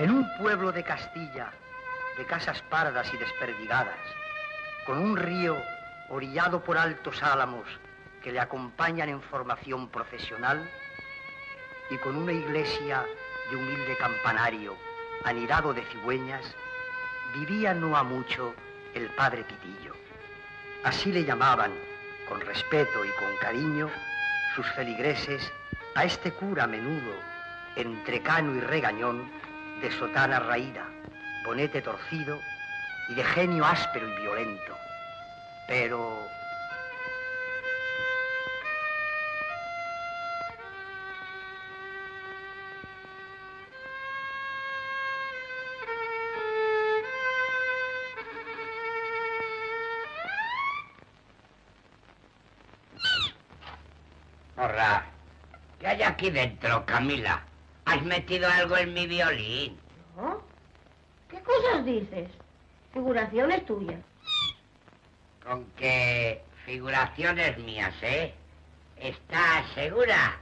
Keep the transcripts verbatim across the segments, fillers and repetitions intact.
En un pueblo de Castilla, de casas pardas y desperdigadas, con un río orillado por altos álamos que le acompañan en formación profesional, y con una iglesia de humilde campanario anidado de cigüeñas, vivía no ha mucho el padre Pitillo. Así le llamaban, con respeto y con cariño, sus feligreses a este cura menudo, entrecano y regañón, de sotana raída, bonete torcido y de genio áspero y violento. Pero... Horra, ¿qué hay aquí dentro, Camila? ¿Has metido algo en mi violín? ¿No? ¿Qué cosas dices? Figuraciones tuyas. ¿Con qué figuraciones mías, eh? ¿Estás segura?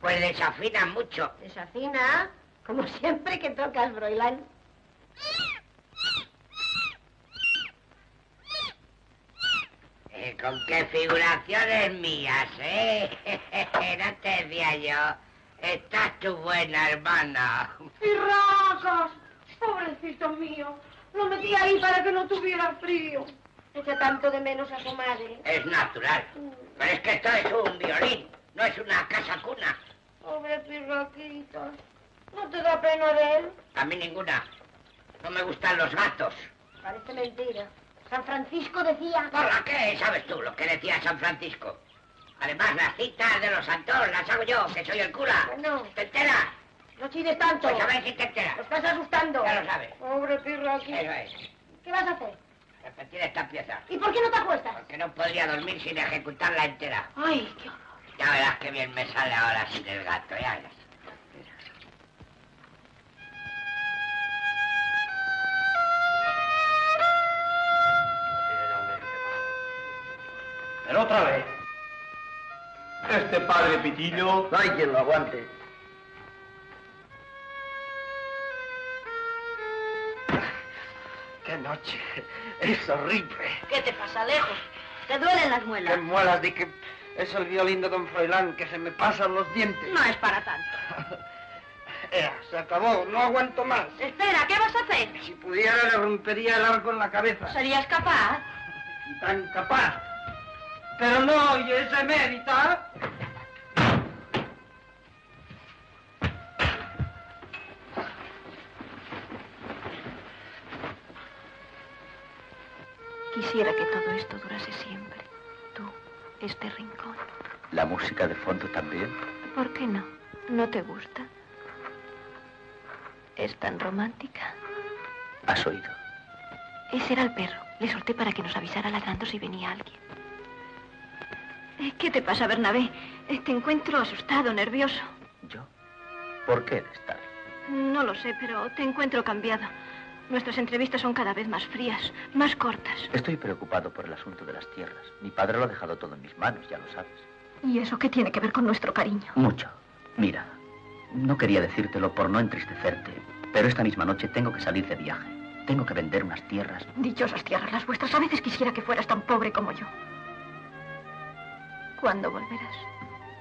Pues desafina mucho. ¿Desafina? Como siempre que tocas, Froilán. Eh, ¿Con qué figuraciones mías, eh? No te decía yo. Estás tu buena hermana. ¡Pirracas! Pobrecito mío. Lo metí ahí para que no tuviera frío. Echa tanto de menos a su madre. Es natural. Pero es que esto es un violín. No es una casa cuna. Pobre Pirraquita. ¿No te da pena de él? A mí ninguna. No me gustan los gatos. Parece mentira. San Francisco decía... ¿Por qué? ¿Sabes tú lo que decía San Francisco? Además, las citas de los santos las hago yo, que soy el cura. No. ¿Te enteras? No chines tanto. Pues a ver si te enteras. Te estás asustando. Ya lo sabes. Pobre Pirraquín. Eso es. ¿Qué vas a hacer? Repetir esta pieza. ¿Y por qué no te acuestas? Porque no podría dormir sin ejecutarla entera. Ay, qué horror. Ya verás qué bien me sale ahora sin el gato, ya verás. Pero otra vez. Este padre Pitillo... No hay quien lo aguante. ¡Qué noche! ¡Es horrible! ¿Qué te pasa, Alejo? ¿Te duelen las muelas? ¿Qué muelas? Di que es el violín de don Froilán, que se me pasan los dientes. No es para tanto. Ea, se acabó, no aguanto más. Espera, ¿qué vas a hacer? Si pudiera, le rompería el arco en la cabeza. ¿Serías capaz? Tan capaz. Pero no, y es Emérita. Quisiera que todo esto durase siempre. Tú, este rincón. ¿La música de fondo también? ¿Por qué no? ¿No te gusta? Es tan romántica. ¿Has oído? Ese era el perro. Le solté para que nos avisara ladrando si venía alguien. ¿Qué te pasa, Bernabé? Te encuentro asustado, nervioso. ¿Yo? ¿Por qué eres tal? No lo sé, pero te encuentro cambiado. Nuestras entrevistas son cada vez más frías, más cortas. Estoy preocupado por el asunto de las tierras. Mi padre lo ha dejado todo en mis manos, ya lo sabes. ¿Y eso qué tiene que ver con nuestro cariño? Mucho. Mira, no quería decírtelo por no entristecerte, pero esta misma noche tengo que salir de viaje. Tengo que vender unas tierras. Dichosas tierras, las vuestras. A veces quisiera que fueras tan pobre como yo. ¿Cuándo volverás?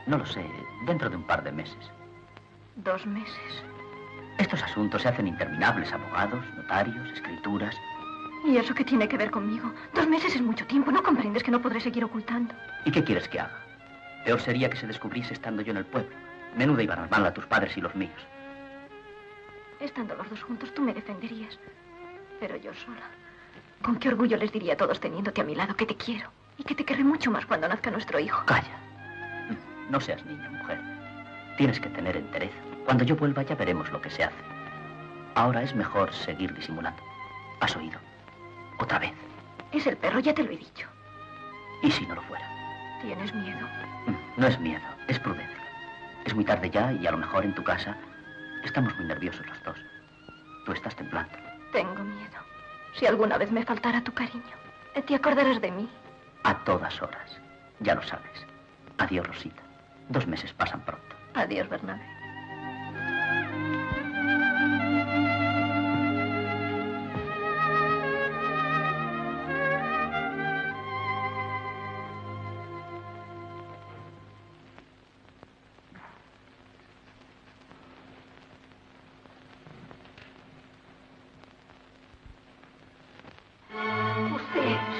No lo sé, dentro de un par de meses. ¿Dos meses? Estos asuntos se hacen interminables, abogados, notarios, escrituras... ¿Y eso qué tiene que ver conmigo? Dos meses es mucho tiempo, ¿no comprendes que no podré seguir ocultando? ¿Y qué quieres que haga? Peor sería que se descubriese estando yo en el pueblo. Menuda iban a mal a tus padres y los míos. Estando los dos juntos tú me defenderías, pero yo sola. ¿Con qué orgullo les diría a todos teniéndote a mi lado que te quiero? Y que te querré mucho más cuando nazca nuestro hijo. Calla. No seas niña, mujer. Tienes que tener entereza. Cuando yo vuelva ya veremos lo que se hace. Ahora es mejor seguir disimulando. ¿Has oído? Otra vez. Es el perro, ya te lo he dicho. ¿Y si no lo fuera? ¿Tienes miedo? No es miedo, es prudencia. Es muy tarde ya y a lo mejor en tu casa estamos muy nerviosos los dos. Tú estás temblando. Tengo miedo. Si alguna vez me faltara tu cariño, te acordarás de mí. A todas horas. Ya lo sabes. Adiós, Rosita. Dos meses pasan pronto. Adiós, Bernabé.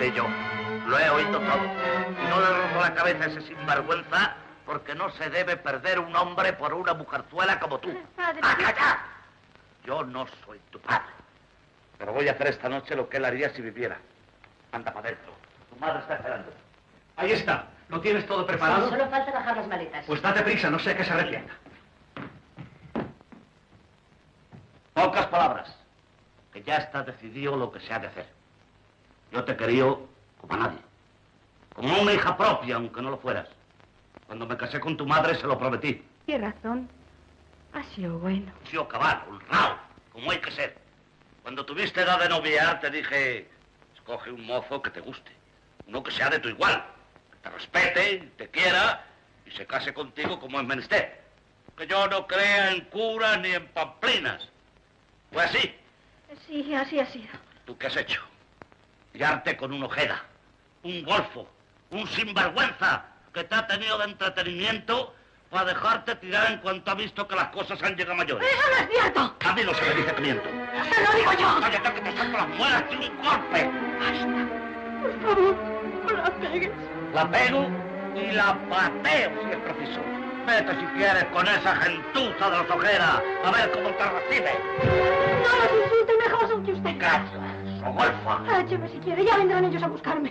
Custodio. Lo he oído todo. Y no le rompo la cabeza a ese sinvergüenza porque no se debe perder un hombre por una mujerzuela como tú. Padre. ¡Acá! Yo no soy tu padre. Pero voy a hacer esta noche lo que él haría si viviera. Anda para adentro. Tu madre está esperando. Ahí está. ¿Lo tienes todo preparado? Sí, solo falta bajar las maletas. Pues date prisa, no sea que se arrepienta. Pocas palabras. Que ya está decidido lo que se ha de hacer. Yo te he querido como a nadie. Como una hija propia, aunque no lo fueras. Cuando me casé con tu madre se lo prometí. Tienes razón. Ha sido bueno. Ha sido cabal, honrado, como hay que ser. Cuando tuviste edad de noviar te dije, escoge un mozo que te guste. Uno que sea de tu igual. Que te respete, te quiera y se case contigo como es menester. Que yo no crea en curas ni en pamplinas. ¿Fue así? Sí, así ha sido. ¿Tú qué has hecho? Liarte con un Ojeda, un golfo, un sinvergüenza que te ha tenido de entretenimiento para dejarte tirar en cuanto ha visto que las cosas han llegado mayores. ¡Eso no es cierto! A mí no se me dice que miento. ¡Eso lo digo yo! ¡Cállate que te saco las muelas de un golpe! ¡Basta! Por favor, no la pegues. La pego y la pateo si es preciso. Vete si quieres con esa gentuza de los Ojeda a ver cómo te recibe. No los insultes, mejor son que usted. ¡Cállate! Ah, lléveme si quiere, ya vendrán ellos a buscarme.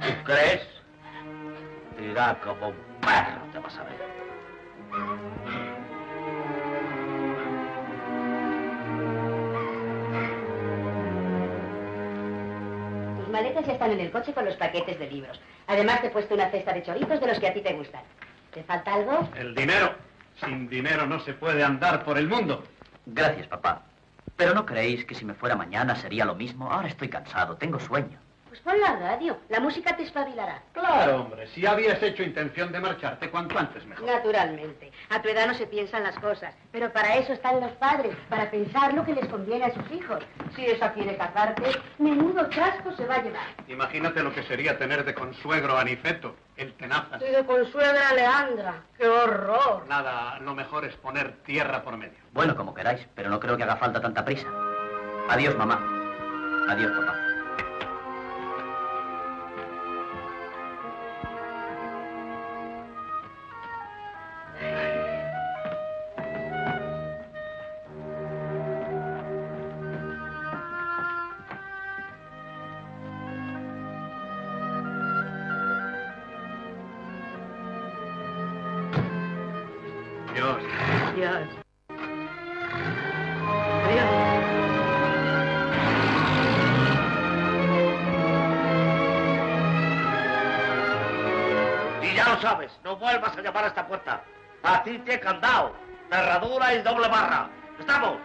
¿Tú crees? Dirá como un perro, te vas a ver. Tus maletas ya están en el coche con los paquetes de libros. Además te he puesto una cesta de choritos de los que a ti te gustan. ¿Te falta algo? El dinero. Sin dinero no se puede andar por el mundo. Gracias, papá. Pero ¿no creéis que si me fuera mañana sería lo mismo? Ahora estoy cansado, tengo sueño. Pues pon la radio, la música te espabilará. Claro, hombre, si habías hecho intención de marcharte, cuanto antes mejor. Naturalmente, a tu edad no se piensan las cosas, pero para eso están los padres, para pensar lo que les conviene a sus hijos. Si esa quiere casarte, menudo chasco se va a llevar. Imagínate lo que sería tener de consuegro a Aniceto, el tenazas. Y de consuegra a Leandra, ¡qué horror! Nada, lo mejor es poner tierra por medio. Bueno, como queráis, pero no creo que haga falta tanta prisa. Adiós, mamá. Adiós, papá. Vuelvas a llamar a esta puerta. A ti te he candado. Cerradura y doble barra. ¿Estamos?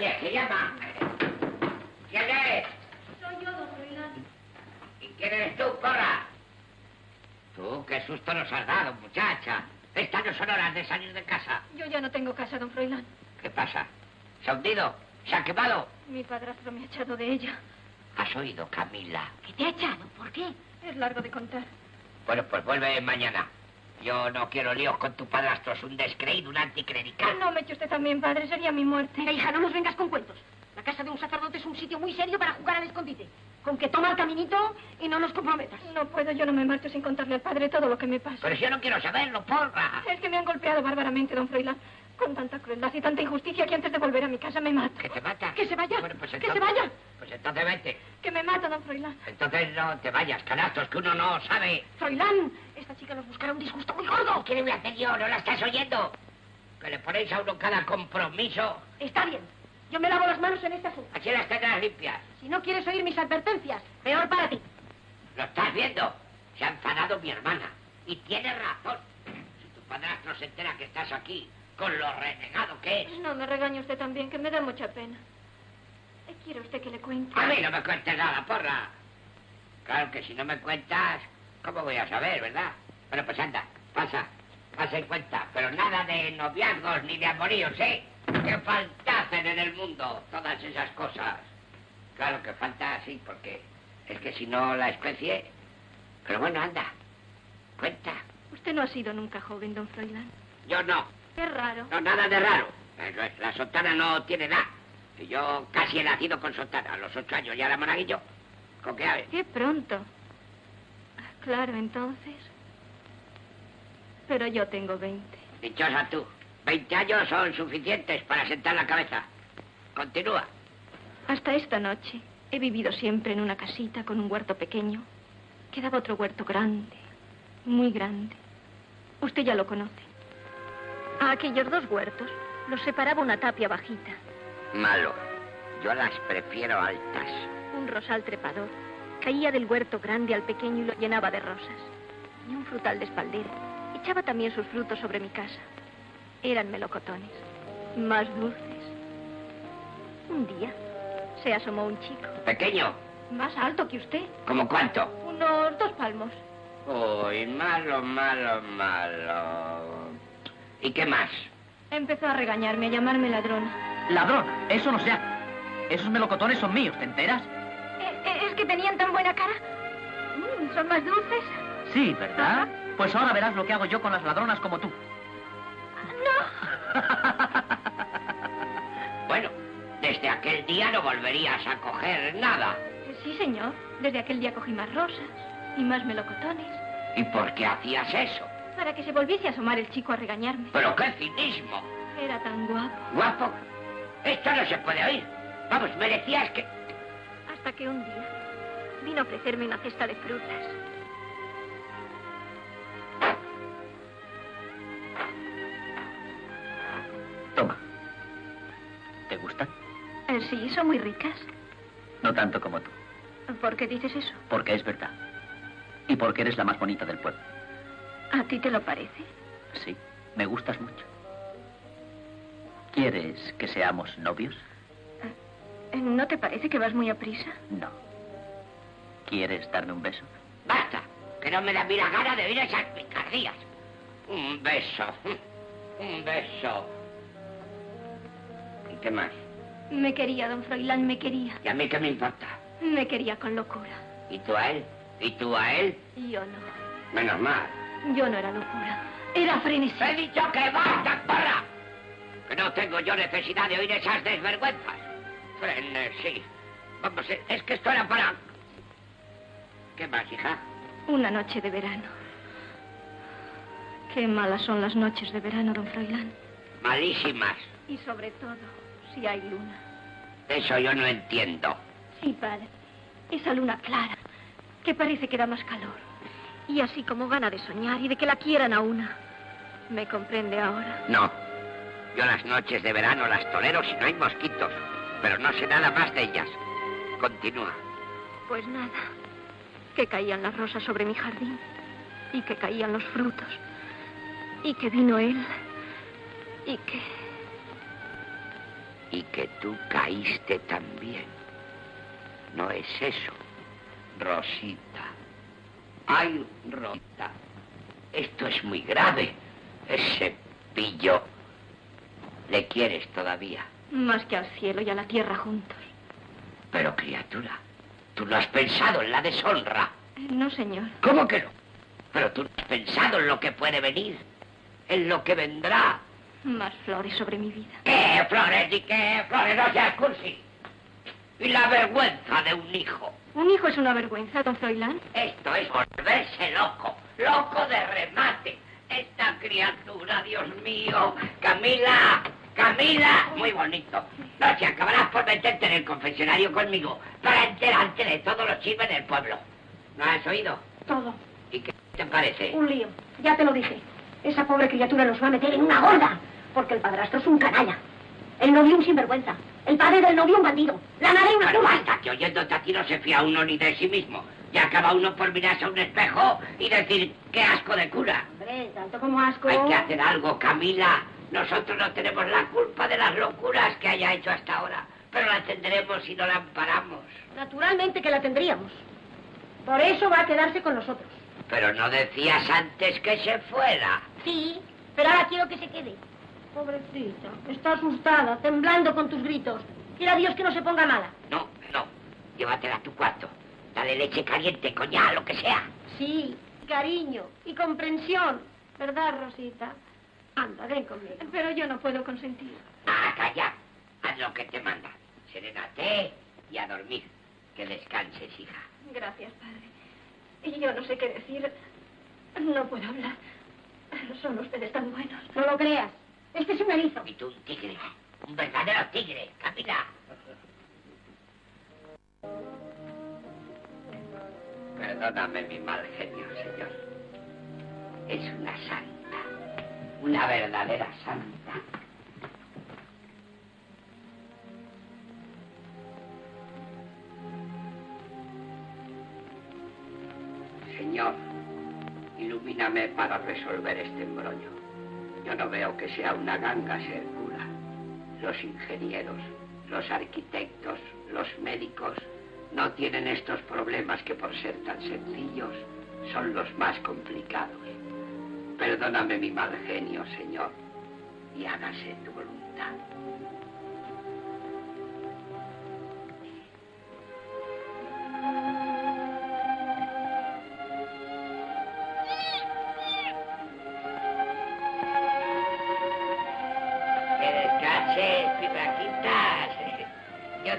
Oye, ¿qué llama? ¿Quién es? Soy yo, don Froilán. ¿Y quién eres tú, Cora? Tú, qué susto nos has dado, muchacha. Estas no son horas de salir de casa. Yo ya no tengo casa, don Froilán. ¿Qué pasa? ¿Se ha hundido? ¿Se ha quemado? Mi padrastro me ha echado de ella. ¿Has oído, Camila? ¿Qué te ha echado? ¿Por qué? Es largo de contar. Bueno, pues vuelve mañana. Yo no quiero líos con tu padrastro. Es un descreído, un anticlerical. No me eche usted también, padre. Sería mi muerte. Mira, hija, no nos vengas con cuentos. La casa de un sacerdote es un sitio muy serio para jugar al escondite. Con que toma el caminito y no nos comprometas. No puedo, yo no me marcho sin contarle al padre todo lo que me pasa. Pero yo no quiero saberlo, porra. Es que me han golpeado bárbaramente, don Froilán. Con tanta crueldad y tanta injusticia que antes de volver a mi casa me mato. ¿Que te mata? ¡Que se vaya! Bueno, pues entonces, ¡que se vaya! Pues entonces vete. ¡Que me mata, don Froilán! Entonces no te vayas, canastos, que uno no sabe. ¡Froilán! Esta chica nos buscará un disgusto muy gordo. ¿Qué le voy a hacer yo? ¿No la estás oyendo? Que le ponéis a uno cada compromiso. Está bien. Yo me lavo las manos en este asunto. Así las tendrás limpias. Si no quieres oír mis advertencias, peor para ti. ¿Lo estás viendo? Se ha enfadado mi hermana. Y tiene razón. Si tu padrastro se entera que estás aquí... con lo renegado que es. No me regañe usted también, que me da mucha pena. ¿Quiere usted que le cuente? A mí no me cuentes nada, porra. Claro que si no me cuentas, ¿cómo voy a saber, verdad? Bueno, pues anda, pasa, pasa y cuenta. Pero nada de noviazgos ni de amoríos, ¿eh? Que falta hacen en el mundo todas esas cosas. Claro que falta así, porque es que si no la especie... Pero bueno, anda, cuenta. Usted no ha sido nunca joven, don Froilán. Yo no. Qué raro. No, nada de raro. La sotana no tiene edad. Yo casi he nacido con sotana. A los ocho años ya era monaguillo. ¿Con qué aves? Qué pronto. Claro, entonces. Pero yo tengo veinte. Dichosa tú. Veinte años son suficientes para sentar la cabeza. Continúa. Hasta esta noche he vivido siempre en una casita con un huerto pequeño. Quedaba otro huerto grande. Muy grande. Usted ya lo conoce. A aquellos dos huertos los separaba una tapia bajita. Malo. Yo las prefiero altas. Un rosal trepador caía del huerto grande al pequeño y lo llenaba de rosas. Y un frutal de espaldera echaba también sus frutos sobre mi casa. Eran melocotones, más dulces. Un día se asomó un chico. ¿Pequeño? Más alto que usted. ¿Cómo cuánto? Unos dos palmos. Uy, malo, malo, malo. ¿Y qué más? Empezó a regañarme, a llamarme ladrona. ¿Ladrona? Eso no sea. Esos melocotones son míos, ¿te enteras? ¿Es que tenían tan buena cara? Mm, ¿son más dulces? Sí, ¿verdad? Ajá. Pues ahora verás lo que hago yo con las ladronas como tú. ¡No! Bueno, desde aquel día no volverías a coger nada. Sí, señor. Desde aquel día cogí más rosas y más melocotones. ¿Y por qué hacías eso? Para que se volviese a asomar el chico a regañarme. ¡Pero qué cinismo! Era tan guapo. ¿Guapo? Esto no se puede oír. Vamos, me decías que... Hasta que un día vino a ofrecerme una cesta de frutas. Toma. ¿Te gustan? Eh, sí, son muy ricas. No tanto como tú. ¿Por qué dices eso? Porque es verdad. Y porque eres la más bonita del pueblo. ¿A ti te lo parece? Sí, me gustas mucho. ¿Quieres que seamos novios? ¿No te parece que vas muy a prisa? No. ¿Quieres darme un beso? ¡Basta! Que no me da mira gana de oír esas picardías. Un beso. Un beso. ¿Y qué más? Me quería, don Froilán, me quería. ¿Y a mí qué me importa? Me quería con locura. ¿Y tú a él? ¿Y tú a él? Yo no. Menos mal. Yo no era locura, era frenesí. ¡He dicho que basta, porra! Que no tengo yo necesidad de oír esas desvergüenzas. Frenesí. Vamos, es que esto era para... ¿Qué más, hija? Una noche de verano. Qué malas son las noches de verano, don Froilán. Malísimas. Y sobre todo, si hay luna. Eso yo no entiendo. Sí, padre. Esa luna clara, que parece que da más calor. Y así como gana de soñar y de que la quieran a una. ¿Me comprende ahora? No. Yo las noches de verano las tolero si no hay mosquitos. Pero no sé nada más de ellas. Continúa. Pues nada. Que caían las rosas sobre mi jardín. Y que caían los frutos. Y que vino él. Y que... y que tú caíste también. ¿No es eso, Rosita? Ay, Rosita, esto es muy grave. Ese pillo, ¿le quieres todavía? Más que al cielo y a la tierra juntos. Pero, criatura, tú no has pensado en la deshonra. No, señor. ¿Cómo que no? Pero tú no has pensado en lo que puede venir, en lo que vendrá. Más flores sobre mi vida. ¿Qué flores y qué flores? No seas cursi. Y la vergüenza de un hijo. ¿Un hijo es una vergüenza, don Froilán? Esto es volverse loco, loco de remate. Esta criatura, Dios mío. Camila, Camila, muy bonito. No, si acabarás por meterte en el confesionario conmigo para enterarte de todos los chismes del pueblo. ¿No has oído? Todo. ¿Y qué te parece? Un lío, ya te lo dije. Esa pobre criatura nos va a meter en una gorda, porque el padrastro es un canalla. El novio un sinvergüenza, el padre del novio un bandido, la madre una... Pero basta, que oyéndote a ti no se fía uno ni de sí mismo. Ya acaba uno por mirarse a un espejo y decir, qué asco de cura. Hombre, tanto como asco... Hay que hacer algo, Camila. Nosotros no tenemos la culpa de las locuras que haya hecho hasta ahora, pero la tendremos si no la amparamos. Naturalmente que la tendríamos. Por eso va a quedarse con nosotros. Pero no decías antes que se fuera. Sí, pero ahora quiero que se quede. Pobrecita, está asustada, temblando con tus gritos. Quiera Dios que no se ponga mala. No, no, llévatela a tu cuarto. Dale leche caliente, coñá, lo que sea. Sí, cariño y comprensión. ¿Verdad, Rosita? Anda, ven conmigo. Pero yo no puedo consentir. Ah, calla. Haz lo que te manda. Serénate y a dormir. Que descanses, hija. Gracias, padre. Yo no sé qué decir. No puedo hablar. Son ustedes tan buenos. No lo creas. Este es un erizo. Y tú un tigre. Un verdadero tigre. Camila. Perdóname mi mal genio, señor. Es una santa. Una verdadera santa. Señor, ilumíname para resolver este embrollo. Yo no veo que sea una ganga ser cura. Los ingenieros, los arquitectos, los médicos no tienen estos problemas que por ser tan sencillos son los más complicados. Perdóname mi mal genio, señor, y hágase tu voluntad.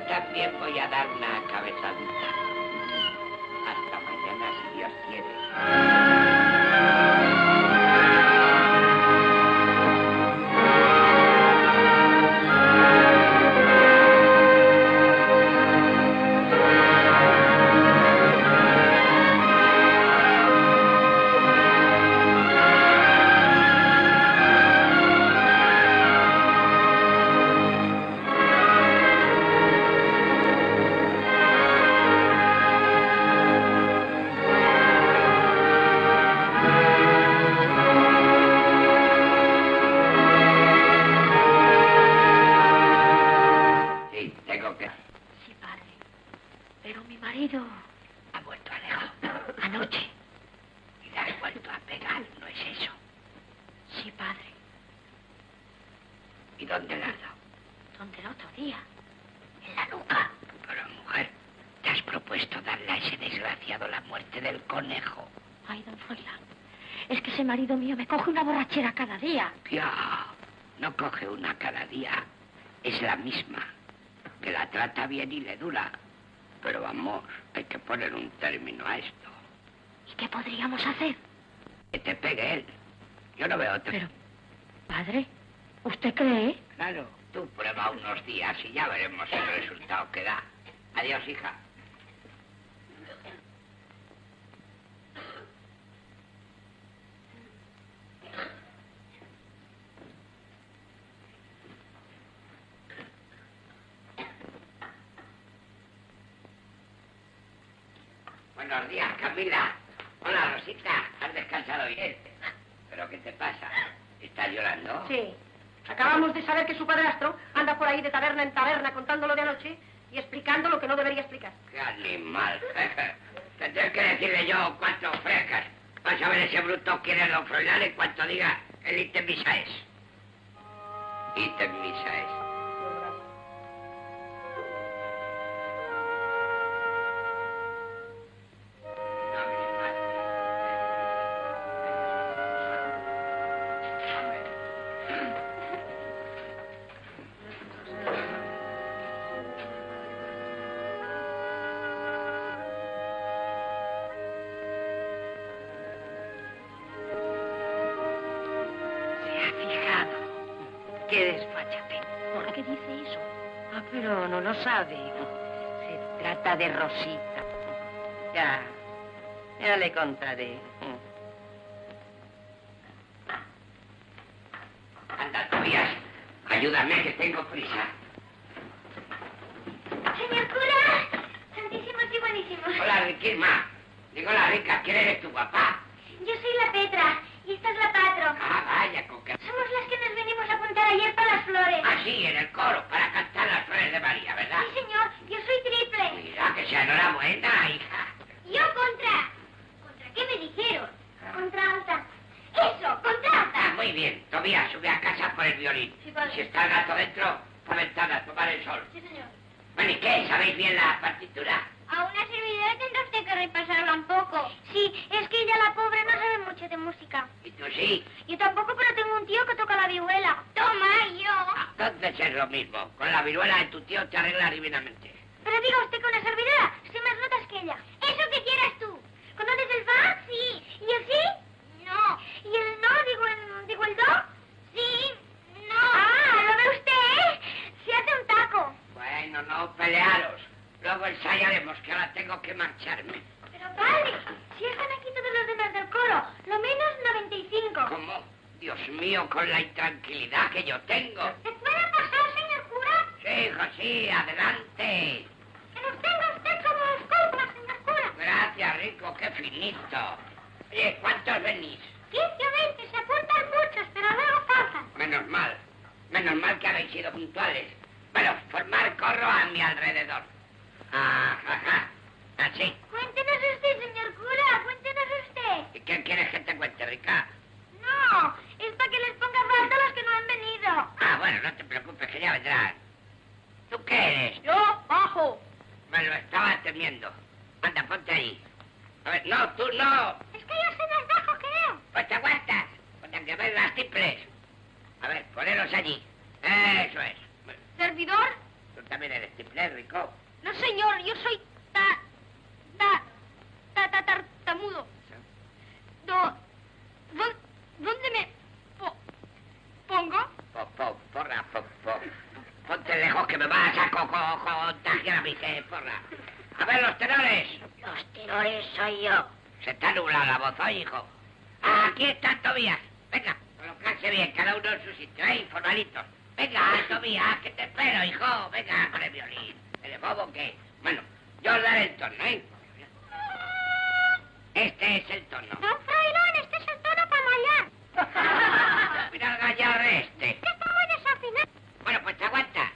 También voy a dar una cabezadita. Hasta mañana, si Dios quiere. Bien y le dura. Pero vamos, hay que poner un término a esto. ¿Y qué podríamos hacer? Que te pegue él. Yo no veo otro. Pero, padre, ¿usted cree? Claro, tú prueba unos días y ya veremos el resultado que da. Adiós, hija. Buenos días, Camila. Hola, Rosita. ¿Has descansado bien? ¿Pero qué te pasa? ¿Estás llorando? Sí. Acabamos de saber que su padrastro anda por ahí de taberna en taberna contándolo de anoche y explicando lo que no debería explicar. ¡Qué animal! Tendré que decirle yo cuatro frescas para saber ese bruto quién es don Froilán en cuanto diga el ítem misaes. Ítem misaes. Se trata de Rosita. Ya, ya le contaré. Anda, Tobías, ayúdame que tengo prisa. Señor cura, santísimo y buenísimo. Hola, riquísima. Digo la rica, ¿quién eres tu papá? Yo soy la Petra y esta es la Patro. Ah, vaya, con que... Somos las que nos venimos a apuntar ayer para las flores. Ah, sí, en el coro, para cantar las flores de María, ¿verdad? Sí, señor, yo soy triple. Mira, que sea enhorabuena, hija. Yo contra... ¿Contra qué me dijeron? Ah. Contra alta. ¡Eso, contra alta! Ah, muy bien, Tobías, sube a casa por el violín. Sí, padre. Si está el gato dentro, por ventana a tomar el sol. Sí, señor. Bueno, ¿y qué? ¿Sabéis bien la partitura? A una servidora tendrá usted que repasarla un poco. Sí, es que ella, la pobre, no sabe mucho de música. ¿Y tú sí? Yo tampoco, pero tengo un tío que toca la vihuela. ¡Toma, yo! Entonces es lo mismo. Con la vihuela de tu tío te arreglas divinamente. Pero diga usted que una servidora sé más notas que ella. ¡Eso que quieras tú! ¿Conoces el fa? Sí. ¿Y el sí? No. ¿Y el no? Digo el, digo el do. Sí. No. Ah, ¿lo ve usted, eh? Se hace un taco. Bueno, no pelearos. Luego ensayaremos, que ahora tengo que marcharme. Pero, padre, si están aquí todos los demás del coro, lo menos noventa y cinco. ¿Cómo? Dios mío, con la intranquilidad que yo tengo. ¿Se puede pasar, señor cura? Sí, hijo, sí, adelante. Que nos tenga usted como escolta, señor cura. Gracias, rico, qué finito. Oye, ¿cuántos venís? quince o veinte, se apuntan muchos, pero luego faltan. Menos mal, menos mal que habéis sido puntuales. Bueno, formar corro a mi alrededor. Ah, ajá, así. Cuéntenos usted, señor cura, cuéntenos usted. ¿Y qué quieres que te cuente, Rica? No, es para que les ponga falta a los que no han venido. Ah, bueno, no te preocupes, que ya vendrán. ¿Tú qué eres? Yo, bajo. Me lo estaba temiendo. Anda, ponte ahí. A ver, no, tú no. Es que yo soy más bajo, creo. Pues te aguantas, porque que ven las tiples. A ver, poneros allí. Eso es. ¿Servidor? Tú también eres tiple, Rico. No, señor, yo soy ta... ta... ta... ta... tartamudo. ¿Sí? Do, do, ¿Dónde me... Po, pongo? Po, po, porra, po, po. Ponte lejos que me vas a co, co, contagiar a mi eh, porra. A ver, los tenores. Los tenores soy yo. Se está nublada la voz, ¿eh, hijo? Aquí están, Tobías. Venga, colocarse bien, cada uno en su sitio, ¿eh? Informalitos. Venga, Tobías, que te espero, hijo. Venga, con el violín. ¿El bobo qué? Bueno, yo os daré el tono, ¿eh? Este es el tono. Don Froilán, este es el tono para allá. Mira el gallar este. ¿Qué estamos desafinando? Bueno, pues te aguanta.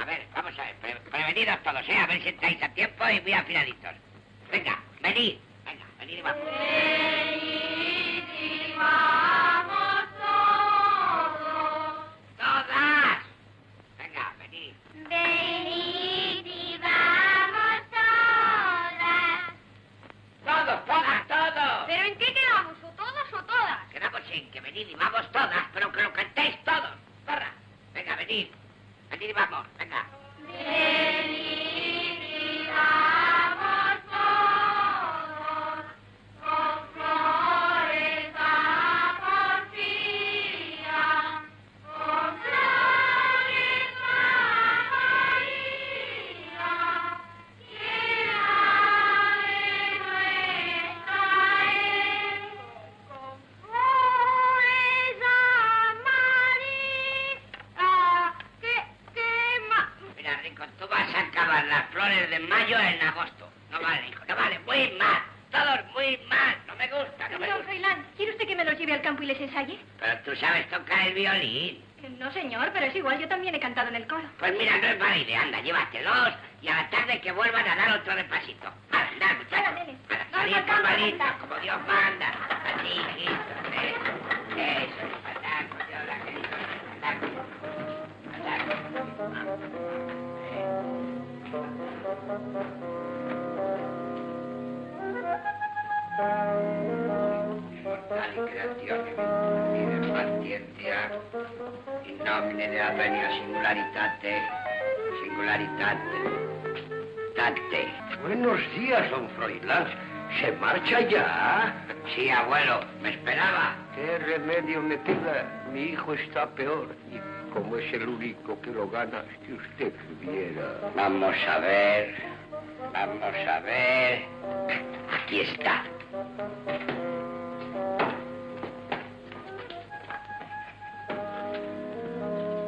A ver, vamos a ver, pre prevenidos todos, ¿eh? A ver si estáis a tiempo y muy afinaditos. Venga, venid. Venga, venid y vamos. Venid y vamos todos. Todas. Venga, venid. Venid y vamos todas. Todos, todas, todos. ¿Pero en qué quedamos? ¿O todos o todas? Quedamos en que venid y vamos todas, pero que lo cantéis todos. Corra. Venga, venid. Venid y vamos, venga. Venid y vamos todos. Con flores a porfía. Con flores. Tú vas a acabar las flores de mayo en agosto. No vale, hijo, no vale. Muy mal. Todos muy mal. No me gusta, no me gusta. Señor Froilán, ¿quiere usted que me lo los lleve al campo y les ensaye? Pero tú sabes tocar el violín. No, señor, pero es igual, yo también he cantado en el coro. Pues mira, no es mala idea, anda, llévatelos y a la tarde que vuelvan a dar otro repasito. Para andar, muchachos. Para salir formaditos, como Dios manda. Así, hijitos, ¿eh? Eso, para andar, con Dios, la querido, para andar, para andar. Mortal y creación. Partiencia, innomine de avenio singularitate, singularitate, tate. Buenos días, don Froilán. ¿Se marcha ya? Sí, abuelo, me esperaba. ¿Qué remedio me queda? Mi hijo está peor. Y como es el único que lo gana, que usted viera. Vamos a ver, vamos a ver. Aquí está.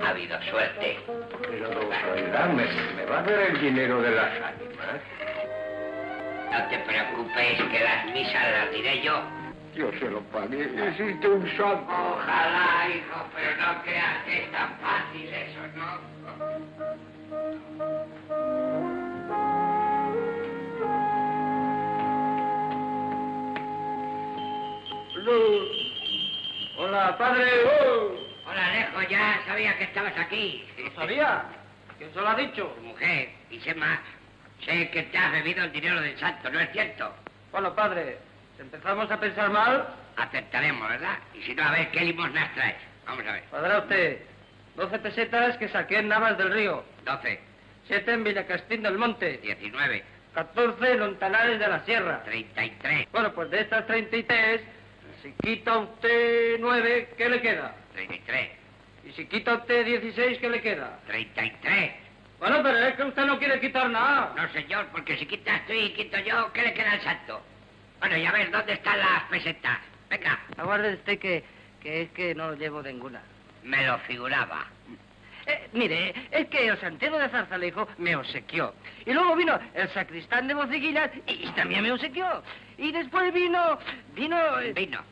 Ha habido suerte. Pero don Froilán, ¿me, ¿me va a dar el dinero de las ánimas? No te preocupes, que las misas las diré yo. Yo se lo pagué, hiciste un santo. Ojalá, hijo, pero no creas que es tan fácil eso, ¿no? Hola, padre. ¡Oh! Hola, Alejo, ya sabía que estabas aquí. ¿Lo sabía? ¿Quién se lo ha dicho? Tu mujer, y sé más. Sé que te has bebido el dinero del santo, ¿no es cierto? Bueno, padre, si empezamos a pensar mal... Aceptaremos, ¿verdad? Y si no, a ver qué limosnas traes. Vamos a ver. Padre, usted, doce pesetas que saqué en Navas del Río. Doce. Siete en Villacastín del Monte. Diecinueve. Catorce en Lontanares de la Sierra. Treinta y tres. Bueno, pues de estas treinta y tres, si quita usted nueve, ¿qué le queda? treinta y tres. ¿Y si quita usted dieciséis, qué le queda? treinta y tres. Bueno, pero es que usted no quiere quitar nada. No, señor, porque si quitas tú y quito yo, ¿qué le queda al santo? Bueno, ya ves, ¿dónde están las pesetas? Venga. Aguarde usted que, que es que no llevo ninguna. Me lo figuraba. Eh, mire, es que el santero de Zarzalejo me obsequió. Y luego vino el sacristán de Moziguillas y, y también me obsequió. Y después vino... Vino... Vino.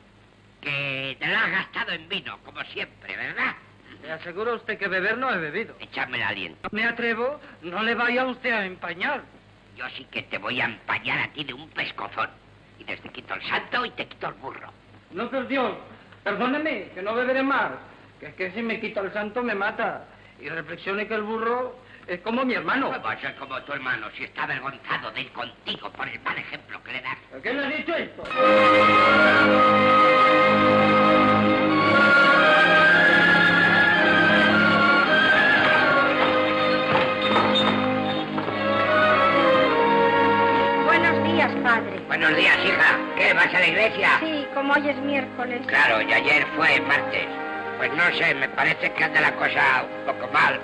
Que te la has gastado en vino, como siempre, ¿verdad? Le aseguro a usted que beber no he bebido. Échame el aliento. No me atrevo, no le vaya usted a empañar. Yo sí que te voy a empañar a ti de un pescozón. Y te quito el santo y te quito el burro. No, por Dios, perdóneme, que no beberé más. Que es que si me quito el santo me mata. Y reflexione que el burro es como mi hermano. ¿Cómo va a ser como tu hermano si está avergonzado de ir contigo por el mal ejemplo que le das? ¿A qué le has dicho esto? Padre. Buenos días, hija. ¿Qué, vas a la iglesia? Sí, como hoy es miércoles. Claro, y ayer fue martes. Pues no sé, me parece que anda la cosa un poco mal.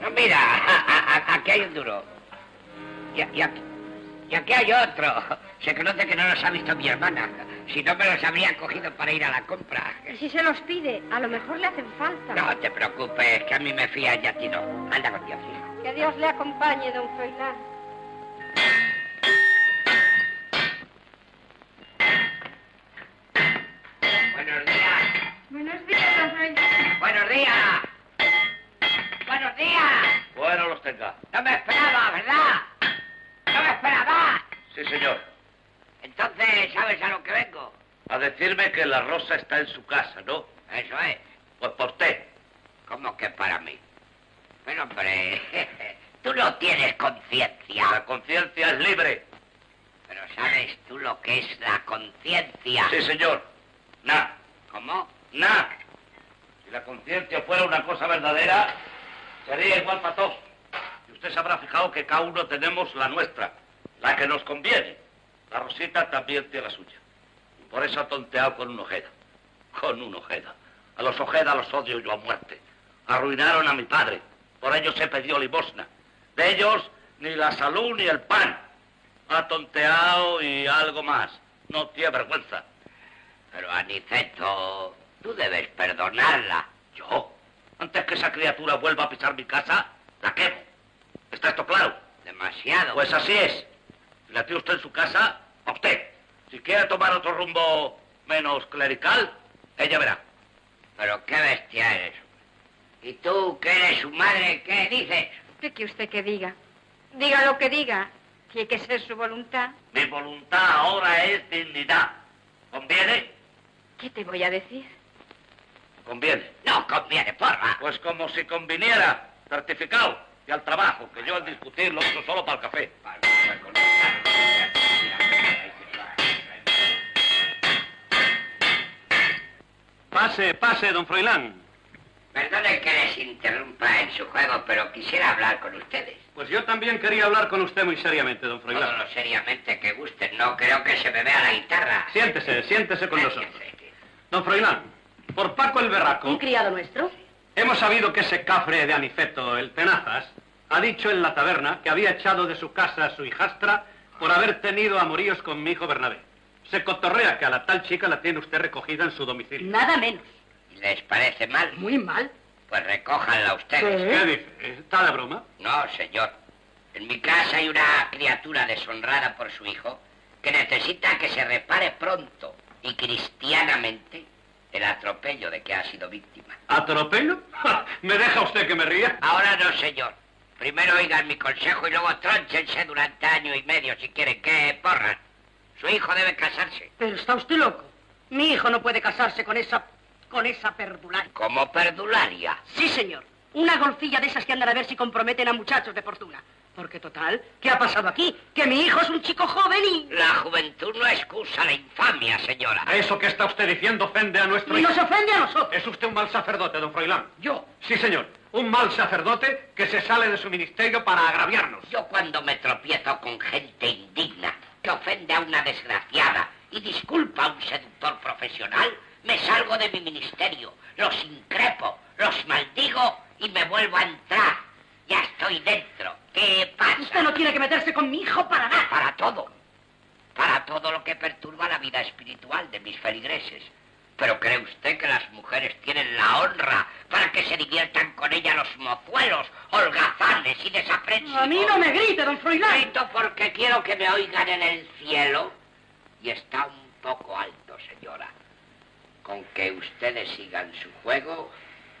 No, mira, a, a, a, aquí hay un duro. Y, y, aquí, y aquí hay otro. Se conoce que no los ha visto mi hermana. Si no, me los habría cogido para ir a la compra. ¿Y si se los pide? A lo mejor le hacen falta. No te preocupes, que a mí me fías y a ti no. Anda con Dios, hija. Que Dios le acompañe, don Froilán. Buenos días. Buenos días, don Froilán. Buenos días. Buenos días. Bueno, los tenga. No me esperaba, ¿verdad? No me esperaba. Sí, señor. Entonces, ¿sabes a lo que vengo? A decirme que la rosa está en su casa, ¿no? Eso es. Pues por usted. ¿Cómo que para mí? Bueno, hombre, tú no tienes conciencia. La conciencia es libre. Pero ¿sabes tú lo que es la conciencia? Sí, señor. Nada. ¿Cómo? Nada. Si la conciencia fuera una cosa verdadera, sería igual para todos. Y usted se habrá fijado que cada uno tenemos la nuestra, la que nos conviene. La Rosita también tiene la suya. Y por eso ha tonteado con un Ojeda. Con un Ojeda. A los Ojeda los odio yo a muerte. Arruinaron a mi padre. Por ellos se pidió limosna. De ellos, ni la salud ni el pan. Ha tonteado y algo más. No tiene vergüenza. Pero, Aniceto, tú debes perdonarla. ¿Yo? Antes que esa criatura vuelva a pisar mi casa, la quemo. ¿Está esto claro? Demasiado. Pues así es. Si la tiene usted en su casa, a usted. Si quiere tomar otro rumbo menos clerical, Ella verá. Pero qué bestia eres. ¿Y tú, que eres su madre, qué dices? ¿Qué quiere usted que diga? Diga lo que diga. Tiene que ser su voluntad. Mi voluntad ahora es dignidad. ¿Conviene? ¿Qué te voy a decir? ¿Conviene? No conviene, porra. Pues como si conviniera. Certificado. Y al trabajo, que yo al discutir lo uso solo para el café. Pase, pase, don Froilán. Perdone que les interrumpa en su juego, pero quisiera hablar con ustedes. Pues yo también quería hablar con usted muy seriamente, don Froilán. Todo lo seriamente que gusten, no creo que se me vea la guitarra. Siéntese, siéntese con nosotros. Don Froilán, por Paco el Berraco... ¿Un criado nuestro? Hemos sabido que ese cafre de Aniceto, el Tenazas, ha dicho en la taberna que había echado de su casa a su hijastra por haber tenido amoríos con mi hijo Bernabé. Se cotorrea que a la tal chica la tiene usted recogida en su domicilio. Nada menos. ¿Les parece mal? Muy mal. Pues recójanla ustedes. ¿Qué dice? ¿Está de broma? No, señor. En mi casa hay una criatura deshonrada por su hijo que necesita que se repare pronto y cristianamente el atropello de que ha sido víctima. ¿Atropello? ¿Me deja usted que me ría? Ahora no, señor. Primero oigan mi consejo y luego trónchense durante año y medio si quieren que porran. Su hijo debe casarse. Pero está usted loco. Mi hijo no puede casarse con esa... con esa perdularia. ¿Cómo perdularia? Sí, señor. Una golfilla de esas que andan a ver si comprometen a muchachos de fortuna. Porque, total, ¿qué ha pasado aquí? Que mi hijo es un chico joven y... La juventud no excusa la infamia, señora. Eso que está usted diciendo ofende a nuestro hijo. Y nos ofende a nosotros. Es usted un mal sacerdote, don Froilán. ¿Yo? Sí, señor. Un mal sacerdote que se sale de su ministerio para agraviarnos. Yo cuando me tropiezo con gente indigna que ofende a una desgraciada y disculpa a un seductor profesional... Me salgo de mi ministerio, los increpo, los maldigo y me vuelvo a entrar. Ya estoy dentro. ¿Qué pasa? Usted no tiene que meterse con mi hijo para nada. Para todo. Para todo lo que perturba la vida espiritual de mis feligreses. ¿Pero cree usted que las mujeres tienen la honra para que se diviertan con ella los mozuelos, holgazanes y desaprensivos? A mí no me grite, don Froilán. Grito porque quiero que me oigan en el cielo. Y está un poco alto, señora. Con que ustedes sigan su juego,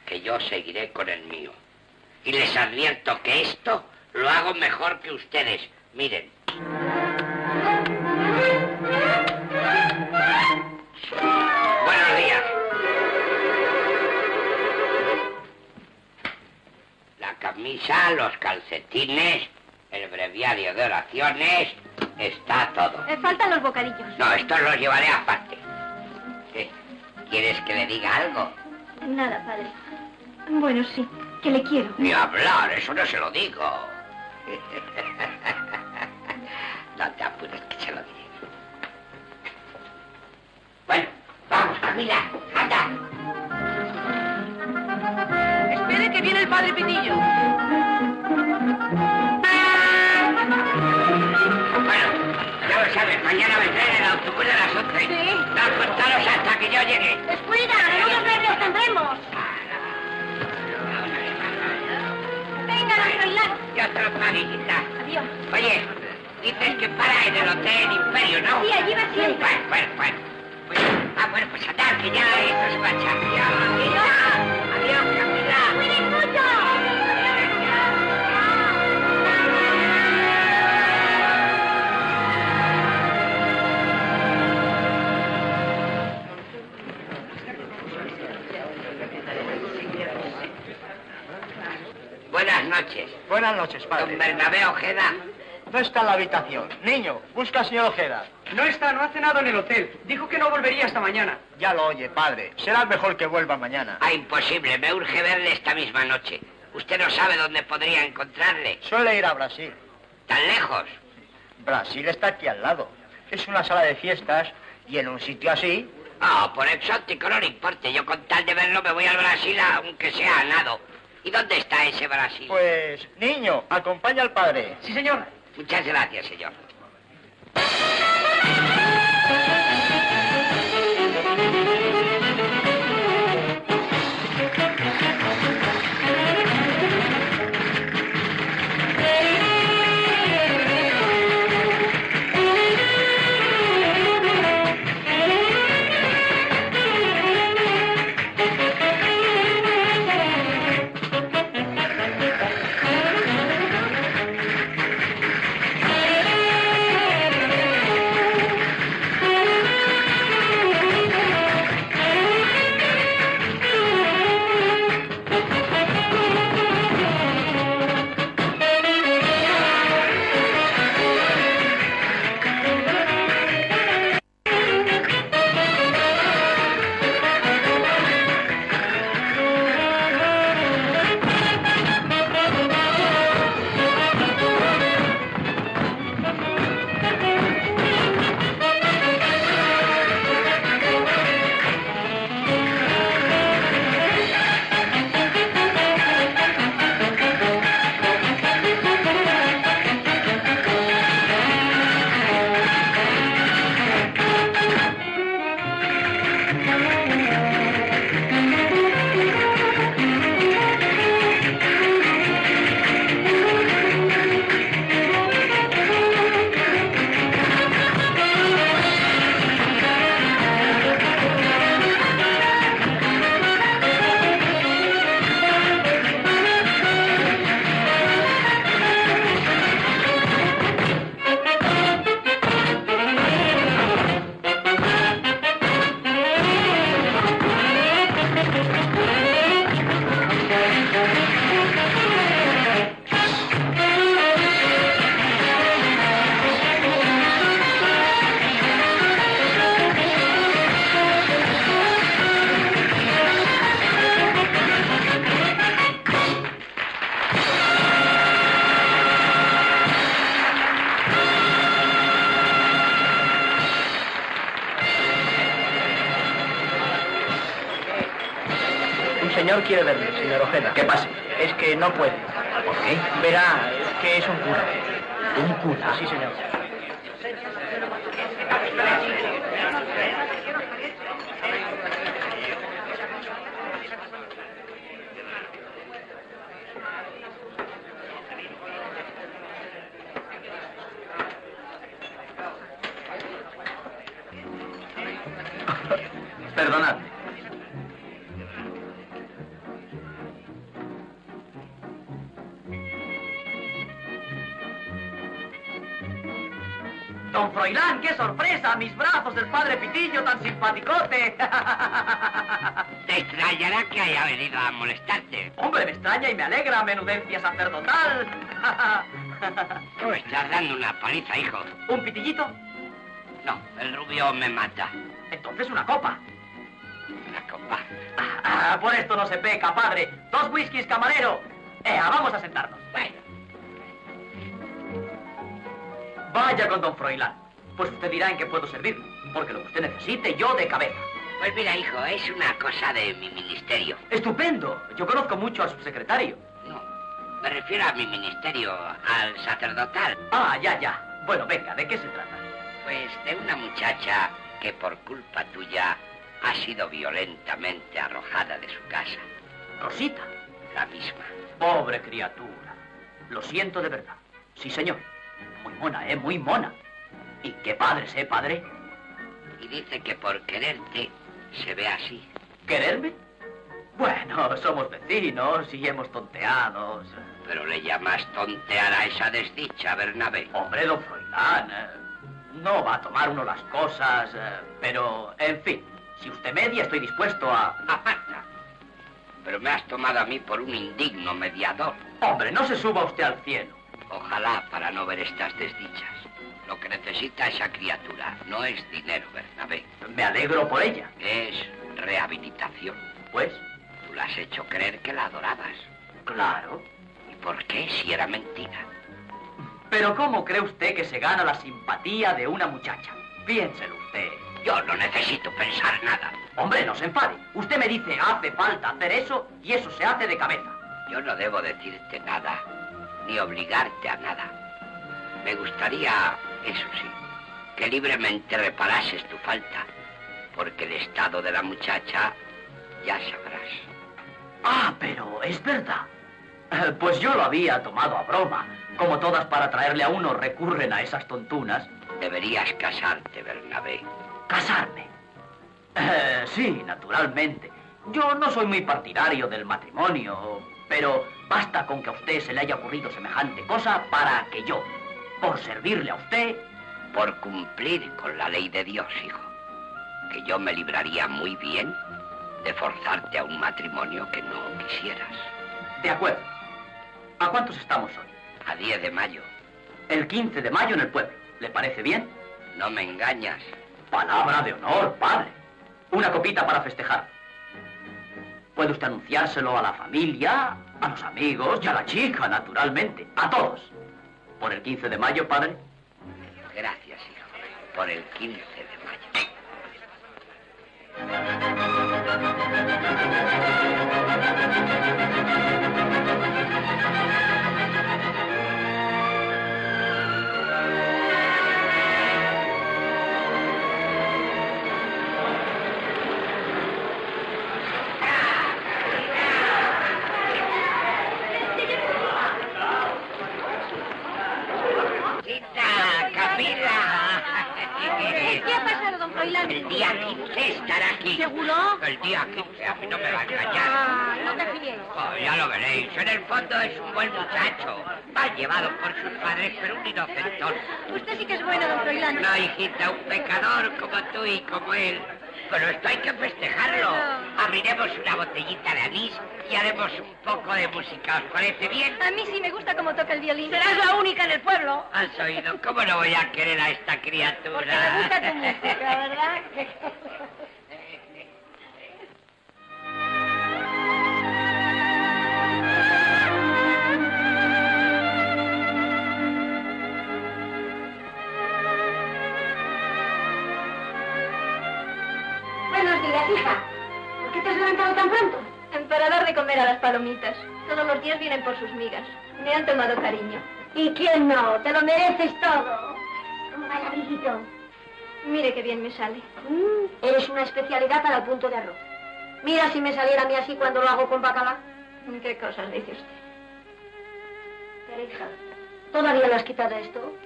que yo seguiré con el mío. Y les advierto que esto lo hago mejor que ustedes. Miren. Buenos días. La camisa, los calcetines, el breviario de oraciones, está todo. Me faltan los bocadillos. No, estos los llevaré aparte. Sí. ¿Quieres que le diga algo? Nada, padre. Bueno, sí, que le quiero. Ni hablar, eso no se lo digo. No te apures que se lo diré. Bueno, vamos, Camila, anda. Espere que viene el padre Pitillo. ¿Sabes? Mañana vendré en el autobús de las once. Sí. Transportaros hasta que yo llegue. Descuida, en unos breves tendremos. Venga, don Froilán. Yo te lo pago, hijita. Adiós. Oye, dices que para en el Hotel Imperio, ¿no? Sí, allí va siempre. Pues, pues, pues. pues ah, bueno, pues andad, que ya esto se va a echar. Adiós. Adiós, adiós, Camila. ¡Cuiden mucho! Buenas noches. Buenas noches, padre. Don Bernabé Ojeda. No está en la habitación. Niño, busca al señor Ojeda. No está, no ha cenado en el hotel. Dijo que no volvería hasta mañana. Ya lo oye, padre. Será mejor que vuelva mañana. Ah, imposible. Me urge verle esta misma noche. Usted no sabe dónde podría encontrarle. Suele ir a Brasil. ¿Tan lejos? Brasil está aquí al lado. Es una sala de fiestas y en un sitio así... Ah, oh, por exótico no le importe. Yo con tal de verlo me voy al Brasil aunque sea a nado. ¿Y dónde está ese Brasil? Pues, niño, acompaña al padre. Sí, señor. Muchas gracias, señor. un señor quiere verme, señor Ojeda. ¿Qué pasa? Es que no puede. ¿Por qué? Verá, es que es un cura. ¿Un cura? Sí, señor. Perdonadme. Don Froilán, qué sorpresa, a mis brazos del padre Pitillo, tan simpaticote. Te extrañará que haya venido a molestarte. Hombre, me extraña y me alegra, menudencia sacerdotal. Tú estás dando una paliza, hijo. ¿Un pitillito? No, el rubio me mata. Entonces una copa. Una copa. Ah, ah, por esto no se peca, padre. Dos whiskies, camarero. Ea, vamos a sentarnos. Bueno. Vaya con don Froilán. Pues usted dirá en qué puedo servirle. Porque lo que usted necesite, yo de cabeza. Pues mira, hijo, es una cosa de mi ministerio. Estupendo. Yo conozco mucho al subsecretario. No, me refiero a mi ministerio, al sacerdotal. Ah, ya, ya. Bueno, venga, ¿de qué se trata? Pues de una muchacha que por culpa tuya ha sido violentamente arrojada de su casa. ¿Rosita? La misma. Pobre criatura. Lo siento de verdad. Sí, señor. Muy mona, ¿eh? Muy mona. Y qué padres, ¿eh, padre? Y dice que por quererte se ve así. ¿Quererme? Bueno, somos vecinos y hemos tonteado. Pero le llamas tontear a esa desdicha, Bernabé. Hombre, don Froilán, ¿eh? No va a tomar uno las cosas, pero, en fin, si usted media, estoy dispuesto a... Aparta. Pero me has tomado a mí por un indigno mediador. Hombre, no se suba usted al cielo. Ojalá para no ver estas desdichas. Lo que necesita esa criatura no es dinero, Bernabé. Me alegro por ella. Es rehabilitación. Pues, tú la has hecho creer que la adorabas. Claro. ¿Y por qué si era mentira? ¿Pero cómo cree usted que se gana la simpatía de una muchacha? Piénselo usted. Yo no necesito pensar nada. Hombre, no se enfade. Usted me dice, hace falta hacer eso, y eso se hace de cabeza. Yo no debo decirte nada, ni obligarte a nada. Me gustaría, eso sí, que libremente reparases tu falta, porque el estado de la muchacha ya sabrás. Ah, pero es verdad. Pues yo lo había tomado a broma. Como todas para traerle a uno recurren a esas tontunas. Deberías casarte, Bernabé. ¿Casarme? Eh, sí, naturalmente. Yo no soy muy partidario del matrimonio, pero basta con que a usted se le haya ocurrido semejante cosa para que yo, por servirle a usted... Por cumplir con la ley de Dios, hijo. Que yo me libraría muy bien de forzarte a un matrimonio que no quisieras. De acuerdo. ¿A cuántos estamos hoy? A diez de mayo. El quince de mayo en el pueblo. ¿Le parece bien? No me engañas. Palabra de honor, padre. Una copita para festejar. Puede usted anunciárselo a la familia, a los amigos y a la chica, naturalmente. A todos. ¿Por el quince de mayo, padre? Gracias, hijo. Por el quince de mayo. El día quince estará aquí. ¿Seguro? El día quince, a mí no me va a engañar. Ah, no te fíes. Oh, ya lo veréis, en el fondo es un buen muchacho. Mal llevado por sus padres, pero un inocentón. Usted sí que es bueno, don Froilán. No, hijita, un pecador como tú y como él. Pero esto hay que festejarlo. Abriremos una botellita de anís y haremos un poco de música. ¿Os parece bien? A mí sí me gusta cómo toca el violín. Serás la única en el pueblo. ¿Has oído? ¿Cómo no voy a querer a esta criatura? Porque me gusta tu música, ¿verdad? Buenos días, hija. ¿Por qué te has levantado tan pronto? Para dar de comer a las palomitas. Todos los días vienen por sus migas. Me han tomado cariño. ¿Y quién no? Te lo mereces todo. Vaya, amiguito. Mire qué bien me sale. Mm, eres una especialidad para el punto de arroz. Mira si me saliera a mí así cuando lo hago con bacalao. ¿Qué cosas le dice usted? Pero hija, ¿todavía le has quitado esto?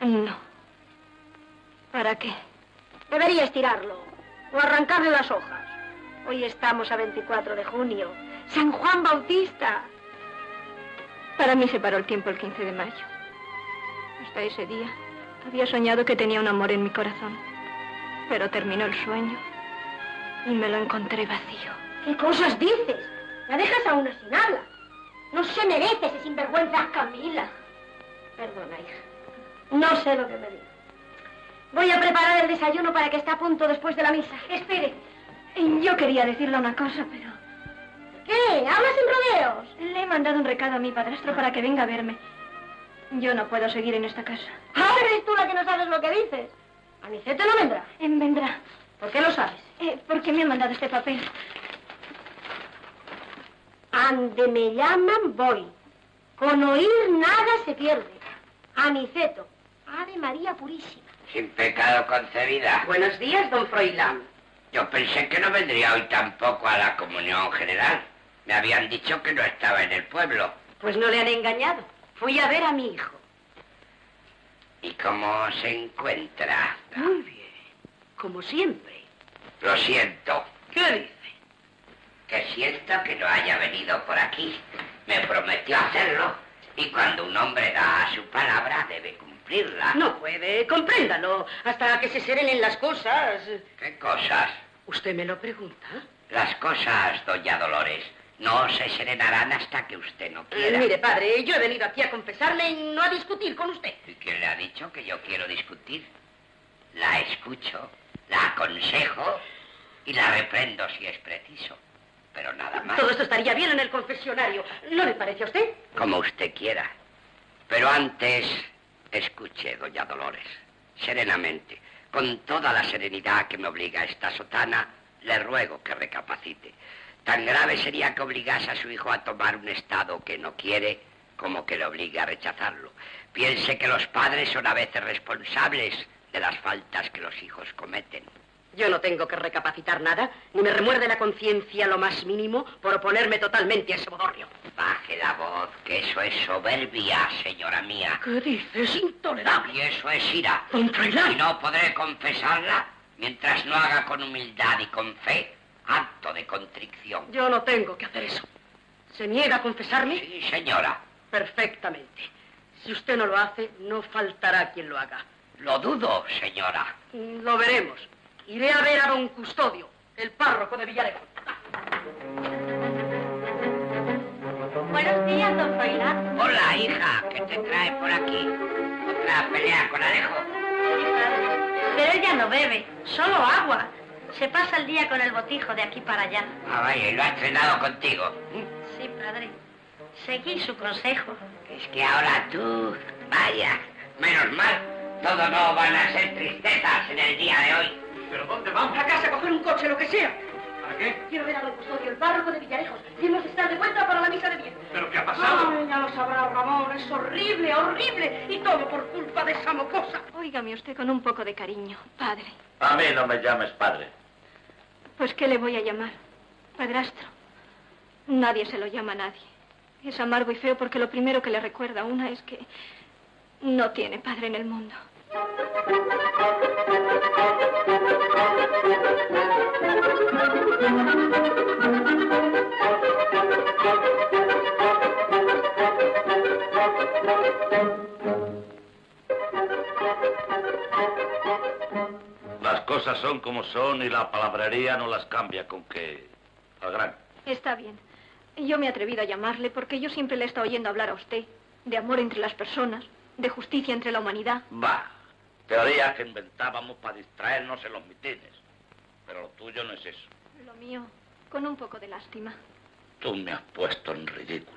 No. ¿Para qué? Deberías tirarlo o arrancarle las hojas. Hoy estamos a veinticuatro de junio. ¡San Juan Bautista! Para mí se paró el tiempo el quince de mayo. Hasta ese día había soñado que tenía un amor en mi corazón. Pero terminó el sueño y me lo encontré vacío. ¿Qué cosas dices? La dejas a una sin habla. No se merece ese sinvergüenza, Camila. Perdona, hija. No sé lo que me dijo. Voy a preparar el desayuno para que esté a punto después de la misa. Espere. Yo quería decirle una cosa, pero... ¿Qué? ¿Hablas en rodeos? Le he mandado un recado a mi padrastro para que venga a verme. Yo no puedo seguir en esta casa. Ahora eres tú la que no sabes lo que dices. Aniceto no vendrá. Eh, vendrá. ¿Por qué lo sabes? Eh, porque me ha mandado este papel. Ande me llaman, voy. Con oír nada se pierde. Aniceto, Ave María Purísima. Sin pecado concebida. Buenos días, don Froilán. Yo pensé que no vendría hoy tampoco a la comunión general. Me habían dicho que no estaba en el pueblo. Pues no le han engañado. Fui a ver a mi hijo. ¿Y cómo se encuentra? Muy bien. Como siempre. Lo siento. ¿Qué dice? Que siento que no haya venido por aquí. Me prometió hacerlo. Y cuando un hombre da su palabra, debe cumplirla. No puede, compréndalo, hasta que se serenen las cosas. ¿Qué cosas? ¿Usted me lo pregunta? Las cosas, doña Dolores, no se serenarán hasta que usted no quiera. Eh, mire, padre, yo he venido aquí a confesarle y no a discutir con usted. ¿Y quién le ha dicho que yo quiero discutir? La escucho, la aconsejo y la reprendo si es preciso. Pero nada más. Todo esto estaría bien en el confesionario. ¿No le parece a usted? Como usted quiera. Pero antes, escuche, doña Dolores, serenamente, con toda la serenidad que me obliga esta sotana, le ruego que recapacite. Tan grave sería que obligase a su hijo a tomar un estado que no quiere, como que le obligue a rechazarlo. Piense que los padres son a veces responsables de las faltas que los hijos cometen. Yo no tengo que recapacitar nada, ni me remuerde la conciencia lo más mínimo por oponerme totalmente a ese bodorrio. Baje la voz, que eso es soberbia, señora mía. ¿Qué dices? Intolerable. Y eso es ira. Intolerable. Y no podré confesarla mientras no haga con humildad y con fe acto de contrición. Yo no tengo que hacer eso. ¿Se niega a confesarme? Sí, señora. Perfectamente. Si usted no lo hace, no faltará quien lo haga. Lo dudo, señora. Lo veremos. Iré a ver a don Custodio, el párroco de Villarejo. Buenos días, don Froilán. Hola, hija, ¿qué te trae por aquí? ¿Otra pelea con Alejo? Sí, padre. Pero él ya no bebe, solo agua. Se pasa el día con el botijo de aquí para allá. Ah, vaya, ¿y lo ha entrenado contigo? Sí, padre. Seguí su consejo. Es que ahora tú... Vaya, menos mal. Todo no van a ser tristezas en el día de hoy. ¿Pero dónde vamos? A casa, a coger un coche, lo que sea. ¿Para qué? Quiero ver a don Custodio, el párroco de Villarejo. Hemos estar de vuelta para la misa de bien. ¿Pero qué ha pasado? Ay, ya lo sabrá, Ramón. Es horrible, horrible. Y todo por culpa de esa mocosa. Óigame usted con un poco de cariño, padre. A mí no me llames padre. Pues ¿qué le voy a llamar? Padrastro. Nadie se lo llama a nadie. Es amargo y feo porque lo primero que le recuerda a una es que no tiene padre en el mundo. Las cosas son como son y la palabrería no las cambia con que... al gran. Está bien. Yo me he atrevido a llamarle porque yo siempre le he estado oyendo hablar a usted de amor entre las personas, de justicia entre la humanidad. Bah. Teorías que inventábamos para distraernos en los mitines. Pero lo tuyo no es eso. Lo mío, con un poco de lástima. Tú me has puesto en ridículo.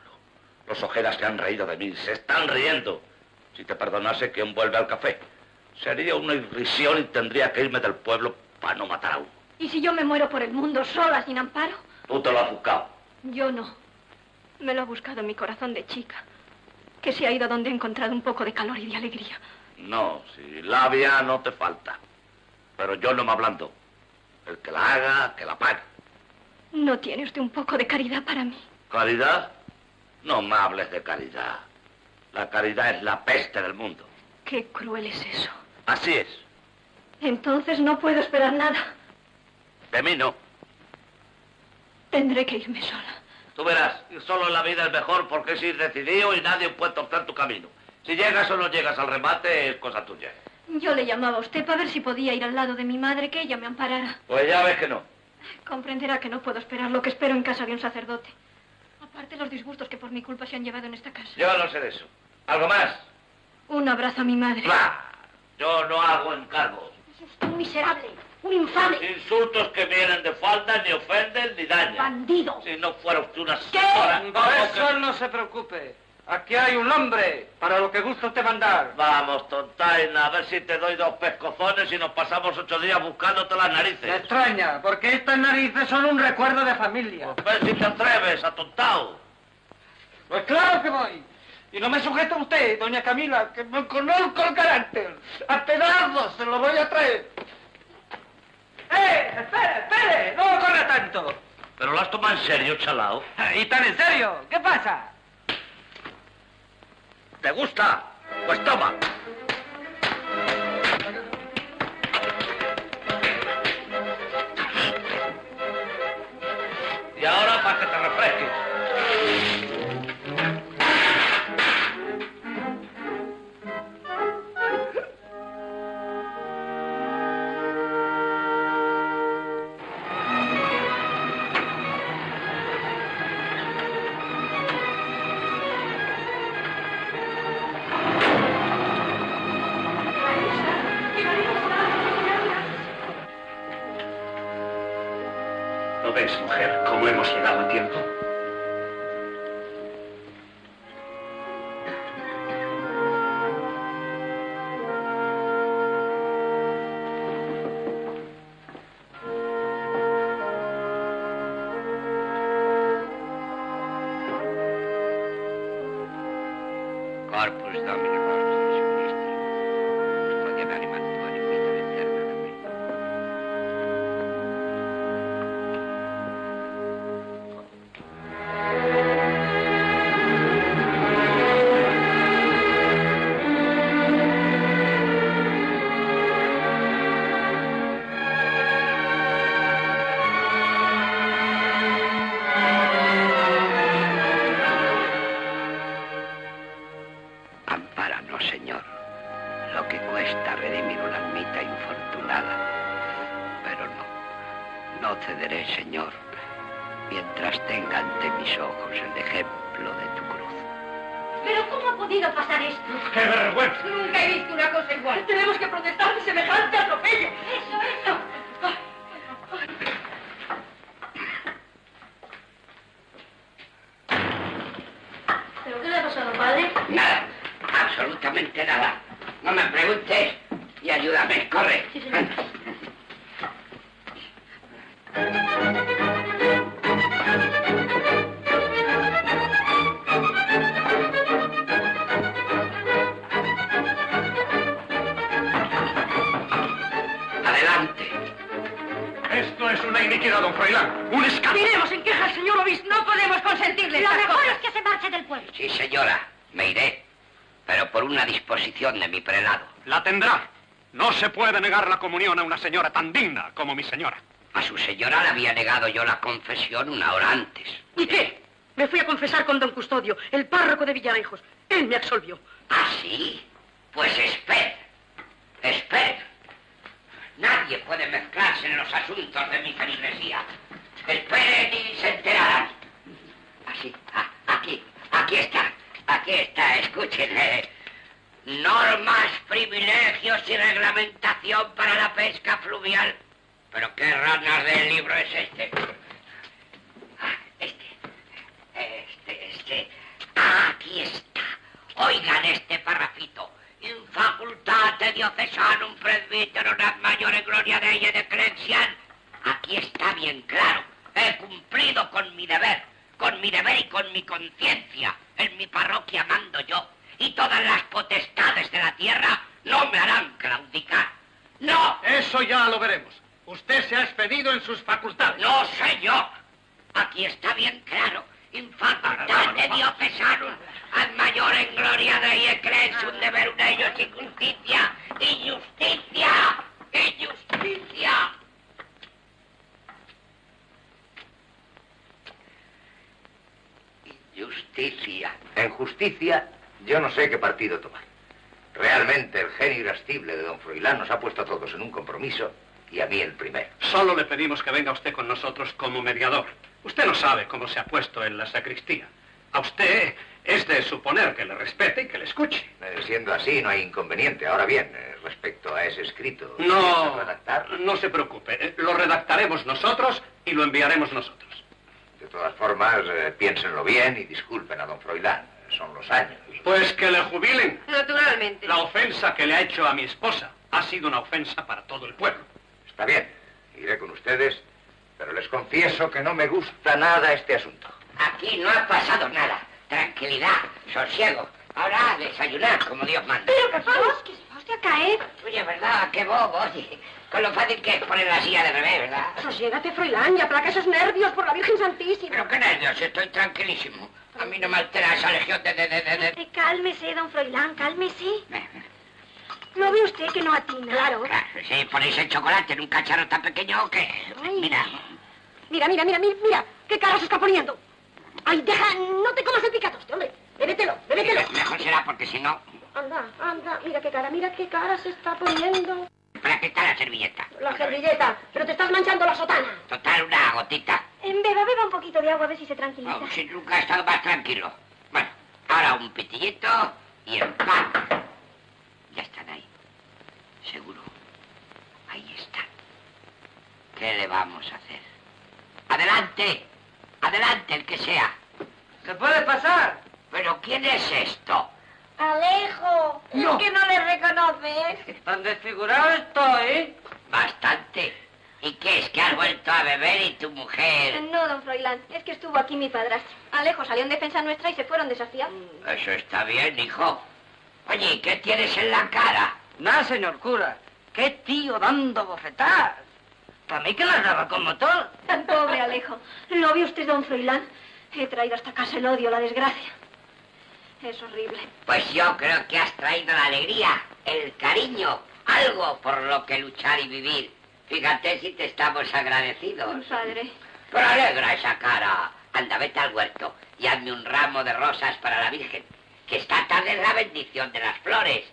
Los Ojedas se han reído de mí, se están riendo. Si te perdonase, ¿quién vuelve al café? Sería una irrisión y tendría que irme del pueblo para no matar a uno. ¿Y si yo me muero por el mundo sola, sin amparo? Tú te lo has buscado. Yo no. Me lo ha buscado mi corazón de chica, que se ha ido donde he encontrado un poco de calor y de alegría. No, si labia no te falta, pero yo no me ablando. El que la haga, que la pague. ¿No tiene usted un poco de caridad para mí? ¿Caridad? No me hables de caridad. La caridad es la peste del mundo. Qué cruel es eso. Así es. Entonces no puedo esperar nada. De mí no. Tendré que irme sola. Tú verás, ir solo en la vida es mejor porque es ir decidido y nadie puede torcer tu camino. Si llegas o no llegas al remate es cosa tuya. Yo le llamaba a usted para ver si podía ir al lado de mi madre, que ella me amparara. Pues ya ves que no. Comprenderá que no puedo esperar lo que espero en casa de un sacerdote. Aparte los disgustos que por mi culpa se han llevado en esta casa. Yo no sé de eso. ¿Algo más? Un abrazo a mi madre. ¡Bah! Yo no hago encargos. Es usted un miserable. ¡Un infame! Insultos que vienen de falta, ni ofenden, ni dañan. ¡Bandido! Si no fuera usted una... ¿Qué? Por eso no se preocupe. Aquí hay un hombre para lo que gusta usted mandar. Vamos, tontaina, a ver si te doy dos pescozones y nos pasamos ocho días buscándote las narices. Me extraña, porque estas narices son un recuerdo de familia. Pues ver si te atreves, atontado. Pues claro que voy. Y no me sujeta a usted, doña Camila, que me conozco el carácter. A pedazos se lo voy a traer. ¡Eh! ¡Espere, espere! ¡No corra tanto! ¿Pero lo has tomado en serio, chalao? ¿Y tan en serio? ¿Qué pasa? ¿Te gusta? Pues toma. Y ahora para que te refresques. ¿Ves, mujer, cómo hemos llegado a tiempo? Corpus Domini. A una señora tan digna como mi señora. A su señora le había negado yo la confesión una hora antes. ¿Y qué? Me fui a confesar con don Custodio, el párroco de Villarejos. Él me absolvió. ¿Ah, sí? Pues espera, espera. Nadie puede mezclarse en los asuntos de mi feligresía. Esperen y se enterarán. Así, a, aquí, aquí está, aquí está, escúchenle. Normas, privilegios y reglamentación para la pesca fluvial. Pero qué ranas de libro es este. Ah, este, este, este. Ah, aquí está. Oigan este parrafito. In facultate diocesanum presbiterum ad maiore gloria Dei de Crencian. Aquí está bien claro. He cumplido con mi deber, con mi deber y con mi conciencia. En mi parroquia mando yo, y todas las potestades de la tierra no me harán claudicar. ¡No! Eso ya lo veremos. Usted se ha expedido en sus facultades. ¡No, señor! Aquí está bien claro. En facultad de diocesanum, ad mayor en gloria de y creen su deber una ellos y justicia, y justicia, y justicia. Justicia. En justicia, yo no sé qué partido tomar. Realmente el genio irascible de don Froilán nos ha puesto a todos en un compromiso y a mí el primero. Solo le pedimos que venga usted con nosotros como mediador. Usted no sabe cómo se ha puesto en la sacristía. A usted es de suponer que le respete y que le escuche. Eh, siendo así, no hay inconveniente. Ahora bien, eh, respecto a ese escrito... No, no se preocupe. Eh, lo redactaremos nosotros y lo enviaremos nosotros. De todas formas, eh, piénsenlo bien y disculpen a don Froilán. Son los años. Pues que le jubilen. Naturalmente. La ofensa que le ha hecho a mi esposa ha sido una ofensa para todo el pueblo. Está bien. Iré con ustedes, pero les confieso que no me gusta nada este asunto. Aquí no ha pasado nada. Tranquilidad, sosiego. Ahora a desayunar como Dios manda. Pero, por favor, que se va usted a caer. Oye, ¿verdad? Qué bobo, oye. Con lo fácil que es poner la silla de revés, ¿verdad? Sosiégate, Froilán, y aplaca esos nervios, por la Virgen Santísima. ¿Pero qué nervios? Estoy tranquilísimo. A mí no me altera esa legión de... de, de, de, de... Cálmese, don Froilán, cálmese. ¿No ve usted que no atina? Claro. Claro, sí, ponéis el chocolate en un cacharro tan pequeño que... Ay. Mira. Mira, mira, mira, mira, mira. ¿Qué cara se está poniendo? Ay, deja, no te comas el picatoste, hombre. Bébetelo, bébetelo. Sí, mejor será, porque si no... Anda, anda, mira qué cara, mira qué cara se está poniendo. ¿Para qué está la servilleta? La servilleta, pero te estás manchando la sotana. Total, una gotita. Beba, beba un poquito de agua, a ver si se tranquiliza. Oh, si nunca he estado más tranquilo. Bueno, ahora un pitillito y el pan. Ya están ahí. Seguro. Ahí están. ¿Qué le vamos a hacer? ¡Adelante! ¡Adelante, el que sea! ¿Se puede pasar? ¿Pero quién es esto? Alejo, no. Es que no le reconoces. Tan desfigurado estoy. Bastante. ¿Y qué es? ¿Que has vuelto a beber y tu mujer? No, don Froilán, es que estuvo aquí mi padrastro. Alejo salió en defensa nuestra y se fueron desafiados. Eso está bien, hijo. Oye, ¿qué tienes en la cara? Nada, señor cura. ¿Qué tío dando bofetadas? Para mí que las daba con motor. Pobre Alejo. ¿Lo vio usted, don Froilán? He traído hasta casa el odio, la desgracia. Es horrible. Pues yo creo que has traído la alegría, el cariño, algo por lo que luchar y vivir. Fíjate si te estamos agradecidos. Padre. Pero alegra esa cara. Anda, vete al huerto y hazme un ramo de rosas para la Virgen, que esta tarde es la bendición de las flores.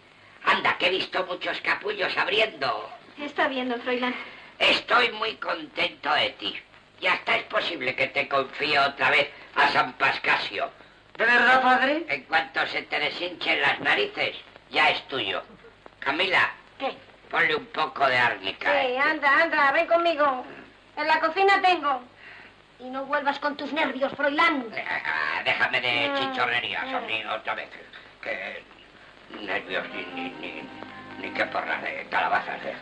Anda, que he visto muchos capullos abriendo. Está bien, don Froilán. Estoy muy contento de ti. Y hasta es posible que te confío otra vez a San Pascasio. ¿De verdad, padre? En cuanto se te deshinchen las narices, ya es tuyo. Camila, ¿qué? Ponle un poco de árnica. Sí, anda, anda, ven conmigo. En la cocina tengo. Y no vuelvas con tus nervios, Froilán. Ah, déjame de chichorrerías, amigo, otra vez. Que nervios ni, ni, ni, ni que porras de calabazas, eh.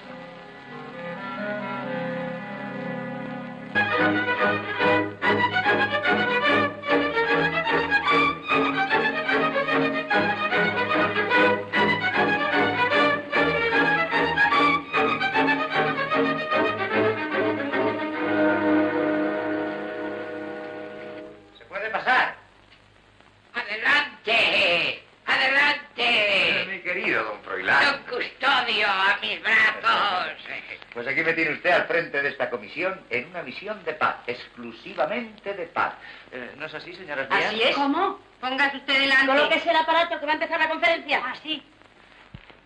Pues aquí me tiene usted al frente de esta comisión en una misión de paz, exclusivamente de paz. Eh, ¿No es así, señora Esbía? Así es. ¿Cómo? Póngase usted delante. Colóquese el aparato que va a empezar la conferencia. Así.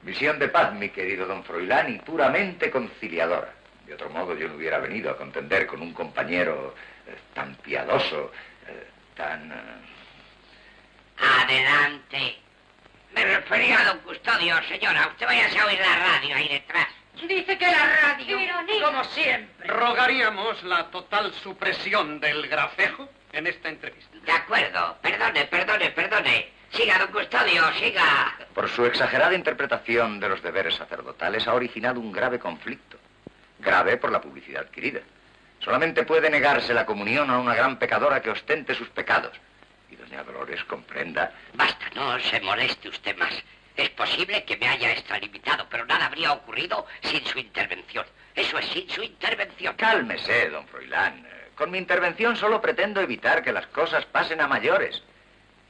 Misión de paz, mi querido don Froilán, y puramente conciliadora. De otro modo yo no hubiera venido a contender con un compañero eh, tan piadoso, eh, tan... Eh... Adelante. Me refería a don Custodio, señora. Usted vaya a oír la radio ahí detrás. Dice que la radio, ironía, como siempre. Rogaríamos la total supresión del grafejo en esta entrevista. De acuerdo. Perdone, perdone, perdone. Siga, don Custodio, siga. Por su exagerada interpretación de los deberes sacerdotales ha originado un grave conflicto. Grave por la publicidad adquirida. Solamente puede negarse la comunión a una gran pecadora que ostente sus pecados. Y doña Dolores comprenda... Basta, no se moleste usted más. Es posible que me haya extralimitado, pero nada habría ocurrido sin su intervención. Eso es, sin su intervención. Cálmese, don Froilán. Con mi intervención solo pretendo evitar que las cosas pasen a mayores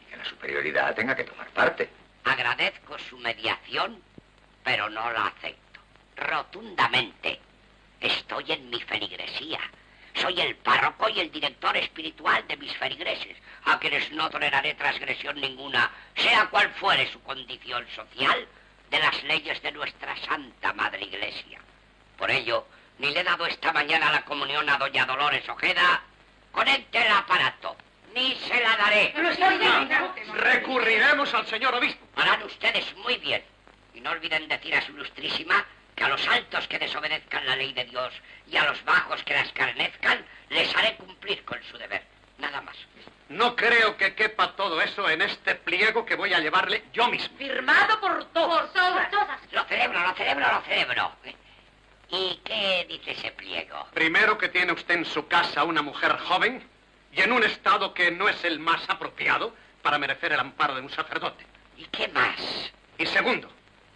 y que la superioridad tenga que tomar parte. Agradezco su mediación, pero no la acepto. Rotundamente. Estoy en mi feligresía. Soy el párroco y el director espiritual de mis feligreses, a quienes no toleraré transgresión ninguna, sea cual fuere su condición social, de las leyes de nuestra Santa Madre Iglesia. Por ello, ni le he dado esta mañana la comunión a doña Dolores Ojeda. Conecte el aparato, ni se la daré. No, recurriremos al señor obispo. Harán ustedes muy bien. Y no olviden decir a su ilustrísima que a los altos que desobedezcan la ley de Dios y a los bajos que la escarnezcan, les haré cumplir con su deber. Nada más. No creo que quepa todo eso en este pliego que voy a llevarle yo mismo. Firmado por todos. Por todas. Lo celebro, lo celebro, lo celebro. ¿Y qué dice ese pliego? Primero, que tiene usted en su casa una mujer joven y en un estado que no es el más apropiado para merecer el amparo de un sacerdote. ¿Y qué más? Y segundo,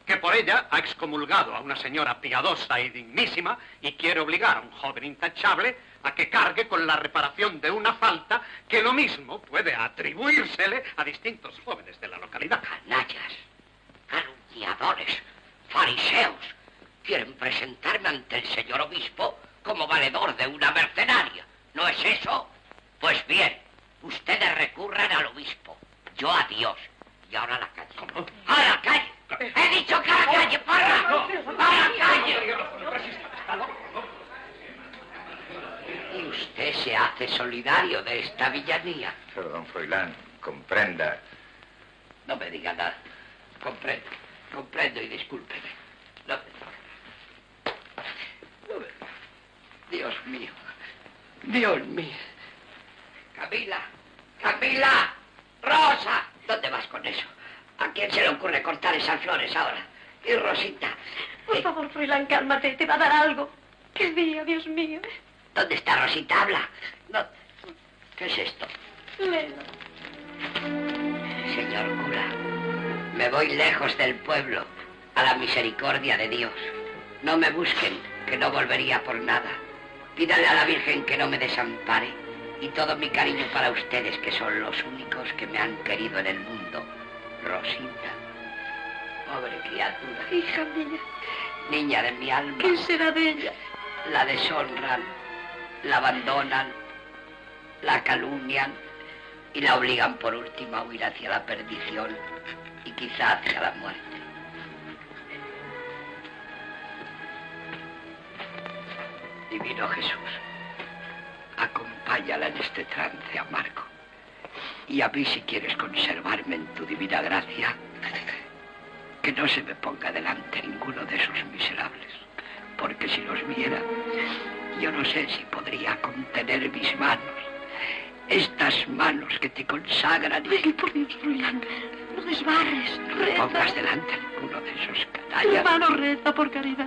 que por ella ha excomulgado a una señora piadosa y dignísima y quiere obligar a un joven intachable a que cargue con la reparación de una falta que lo mismo puede atribuírsele a distintos jóvenes de la localidad. Canallas, calumniadores, fariseos, quieren presentarme ante el señor obispo como valedor de una mercenaria. ¿No es eso? Pues bien, ustedes recurran al obispo, yo a Dios. Y ahora a la calle. ¿Cómo? ¡A la calle! ¡He dicho que a la calle, porra! ¡A la calle! Y usted se hace solidario de esta villanía. Pero, don Froilán, comprenda. No me diga nada. Comprendo. Comprendo y discúlpeme. No me... No me... Dios mío. Dios mío. Camila. Camila. Rosa. ¿Dónde vas con eso? ¿A quién se le ocurre cortar esas flores ahora? Y Rosita. Por eh... favor, Froilán, cálmate, te va a dar algo. ¡Qué día, Dios mío! ¿Dónde está Rosita? Habla. No... ¿Qué es esto? Lelo. Señor cura, me voy lejos del pueblo, a la misericordia de Dios. No me busquen, que no volvería por nada. Pídale a la Virgen que no me desampare. Y todo mi cariño para ustedes, que son los únicos que me han querido en el mundo. Rosita, pobre criatura. Hija mía. Niña de mi alma. ¿Qué será de ella? La deshonran, la abandonan, la calumnian y la obligan por último a huir hacia la perdición y quizá hacia la muerte. Divino Jesús, acompáñala en este trance amargo. Y a mí, si quieres conservarme en tu divina gracia, que no se me ponga delante ninguno de esos miserables, porque si los viera, yo no sé si podría contener mis manos, estas manos que te consagran. Ven, por Dios, Froilán, no desbarres, no me pongas delante ninguno de esos canallas. Mi hermano, reza por caridad.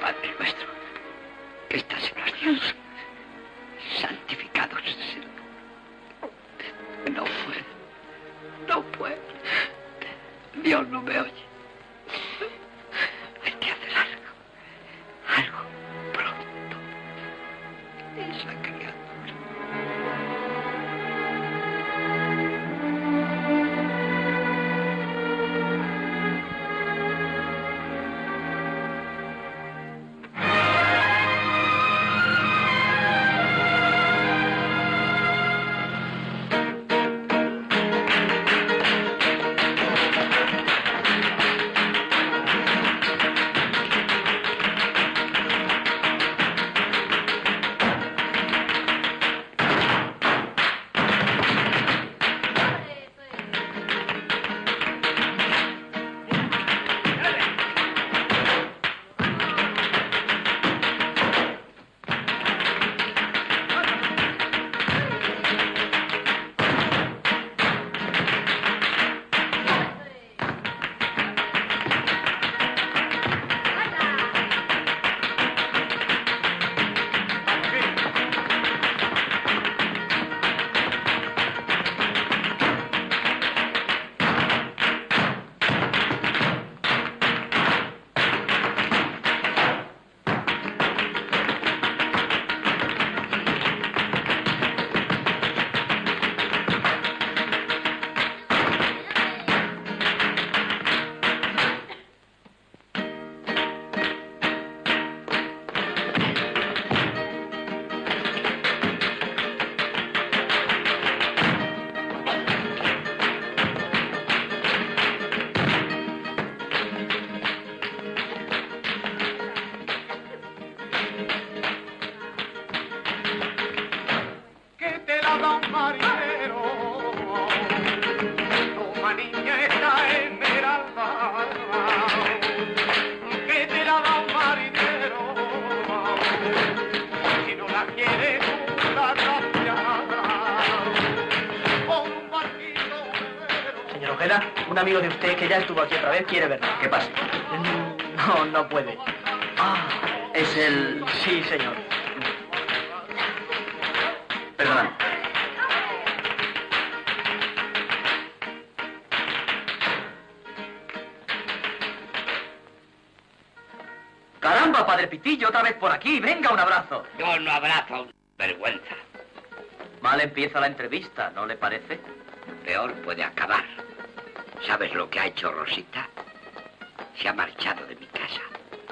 Padre nuestro, que estás en los cielos, santificados. No puedo, no puedo. Dios no me oye. Hay que hacer algo, algo pronto. Esa criatura. Ojeda, un amigo de usted que ya estuvo aquí otra vez, quiere verlo. Que pase. No, no puede. Ah, es el... Sí, señor. Perdóname. Caramba, Padre Pitillo, otra vez por aquí. Venga, un abrazo. Yo no abrazo. Vergüenza. Mal empieza la entrevista, ¿no le parece? Peor puede acabar. ¿Sabes lo que ha hecho Rosita? Se ha marchado de mi casa.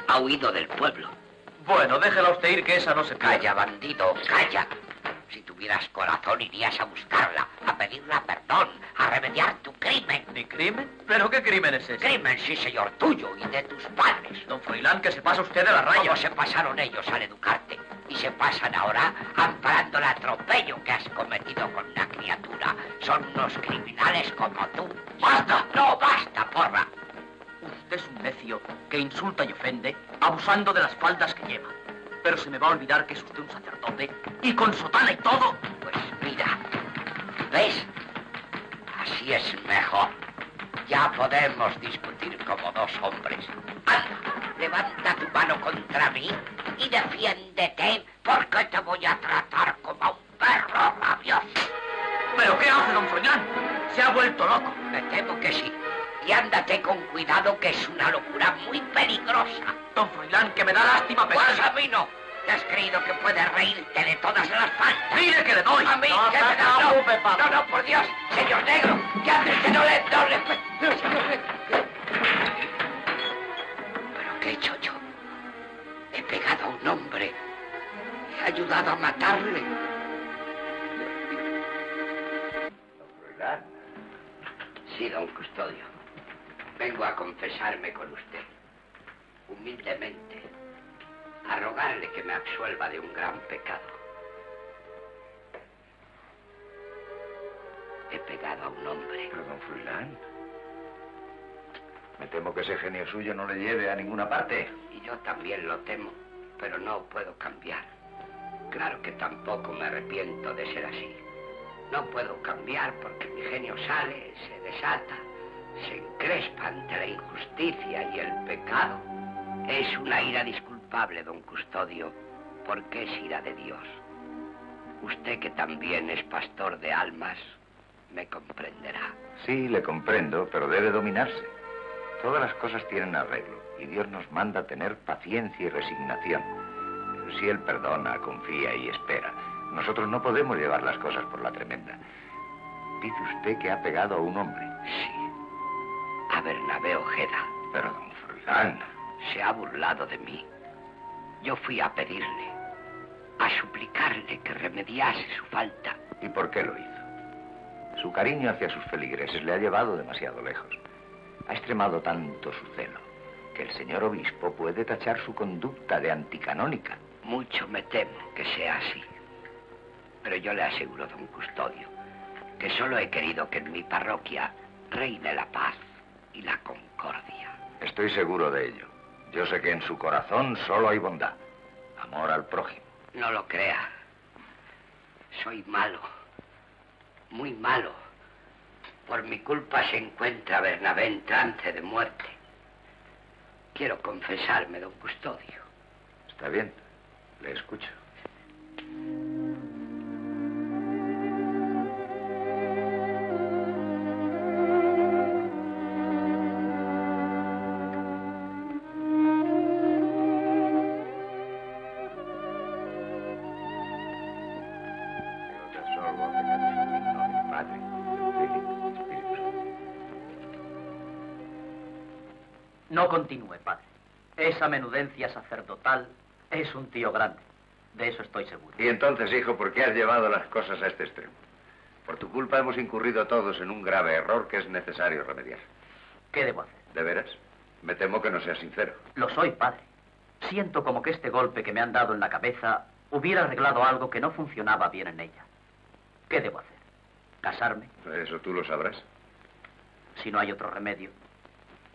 Ha huido del pueblo. Bueno, déjela usted ir, que esa no se... Calla, bandido, calla. Si tuvieras corazón irías a buscarla, a pedirla perdón, a remediar tu crimen. ¿Mi crimen? ¿Pero qué crimen es ese? Crimen, sí, señor, tuyo y de tus padres. Don Froilán, que se pasa usted de la raya. ¿Cómo se pasaron ellos al educarte? Y se pasan ahora amparando el atropello que has cometido con una criatura. Son unos criminales como tú. ¡Basta! ¡No, basta, porra! Usted es un necio que insulta y ofende, abusando de las faldas que lleva. Pero se me va a olvidar que es usted un sacerdote, y con sotana y todo. Pues mira, ¿ves? Así es mejor. Ya podemos discutir como dos hombres. Anda, levanta tu mano contra mí y defiéndete, porque te voy a tratar como a un perro rabioso. ¿Pero qué hace don Froilán? Se ha vuelto loco. Me temo que sí. Y ándate con cuidado, que es una locura muy peligrosa. Don Froilán, que me da lástima pensar... Pues a mí no. ¿Te has creído que puedes reírte de todas las faltas? ¡Mire que le doy! A mí no, que me da... No, no, no, no, no, por Dios, señor negro, que antes que no le... No le... ¿Pero qué he hecho yo? He pegado a un hombre. He ayudado a matarle. ¿Don Froilán? Sí, don Custodio. Vengo a confesarme con usted, humildemente, a rogarle que me absuelva de un gran pecado. He pegado a un hombre. Pero, don Froilán, me temo que ese genio suyo no le lleve a ninguna parte. Y yo también lo temo, pero no puedo cambiar. Claro que tampoco me arrepiento de ser así. No puedo cambiar porque mi genio sale, se desata, se encrespa ante la injusticia y el pecado. Es una ira disculpable, don Custodio, porque es ira de Dios. Usted, que también es pastor de almas, me comprenderá. Sí, le comprendo, pero debe dominarse. Todas las cosas tienen arreglo y Dios nos manda a tener paciencia y resignación. Si Él perdona, confía y espera. Nosotros no podemos llevar las cosas por la tremenda. Dice usted que ha pegado a un hombre. Sí. A Bernabé Ojeda. Pero don Froilán... Se ha burlado de mí. Yo fui a pedirle, a suplicarle que remediase su falta. ¿Y por qué lo hizo? Su cariño hacia sus feligreses le ha llevado demasiado lejos. Ha extremado tanto su celo que el señor obispo puede tachar su conducta de anticanónica. Mucho me temo que sea así. Pero yo le aseguro, don Custodio, que solo he querido que en mi parroquia reine la paz y la concordia. Estoy seguro de ello. Yo sé que en su corazón solo hay bondad, amor al prójimo. No lo crea. Soy malo, muy malo. Por mi culpa se encuentra Bernabé en trance de muerte. Quiero confesarme, don Custodio. Está bien, le escucho. No continúe, padre. Esa menudencia sacerdotal es un tío grande. De eso estoy seguro. Y entonces, hijo, ¿por qué has llevado las cosas a este extremo? Por tu culpa hemos incurrido todos en un grave error que es necesario remediar. ¿Qué debo hacer? ¿De veras? Me temo que no seas sincero. Lo soy, padre. Siento como que este golpe que me han dado en la cabeza hubiera arreglado algo que no funcionaba bien en ella. ¿Qué debo hacer? ¿Casarme? Eso tú lo sabrás. Si no hay otro remedio...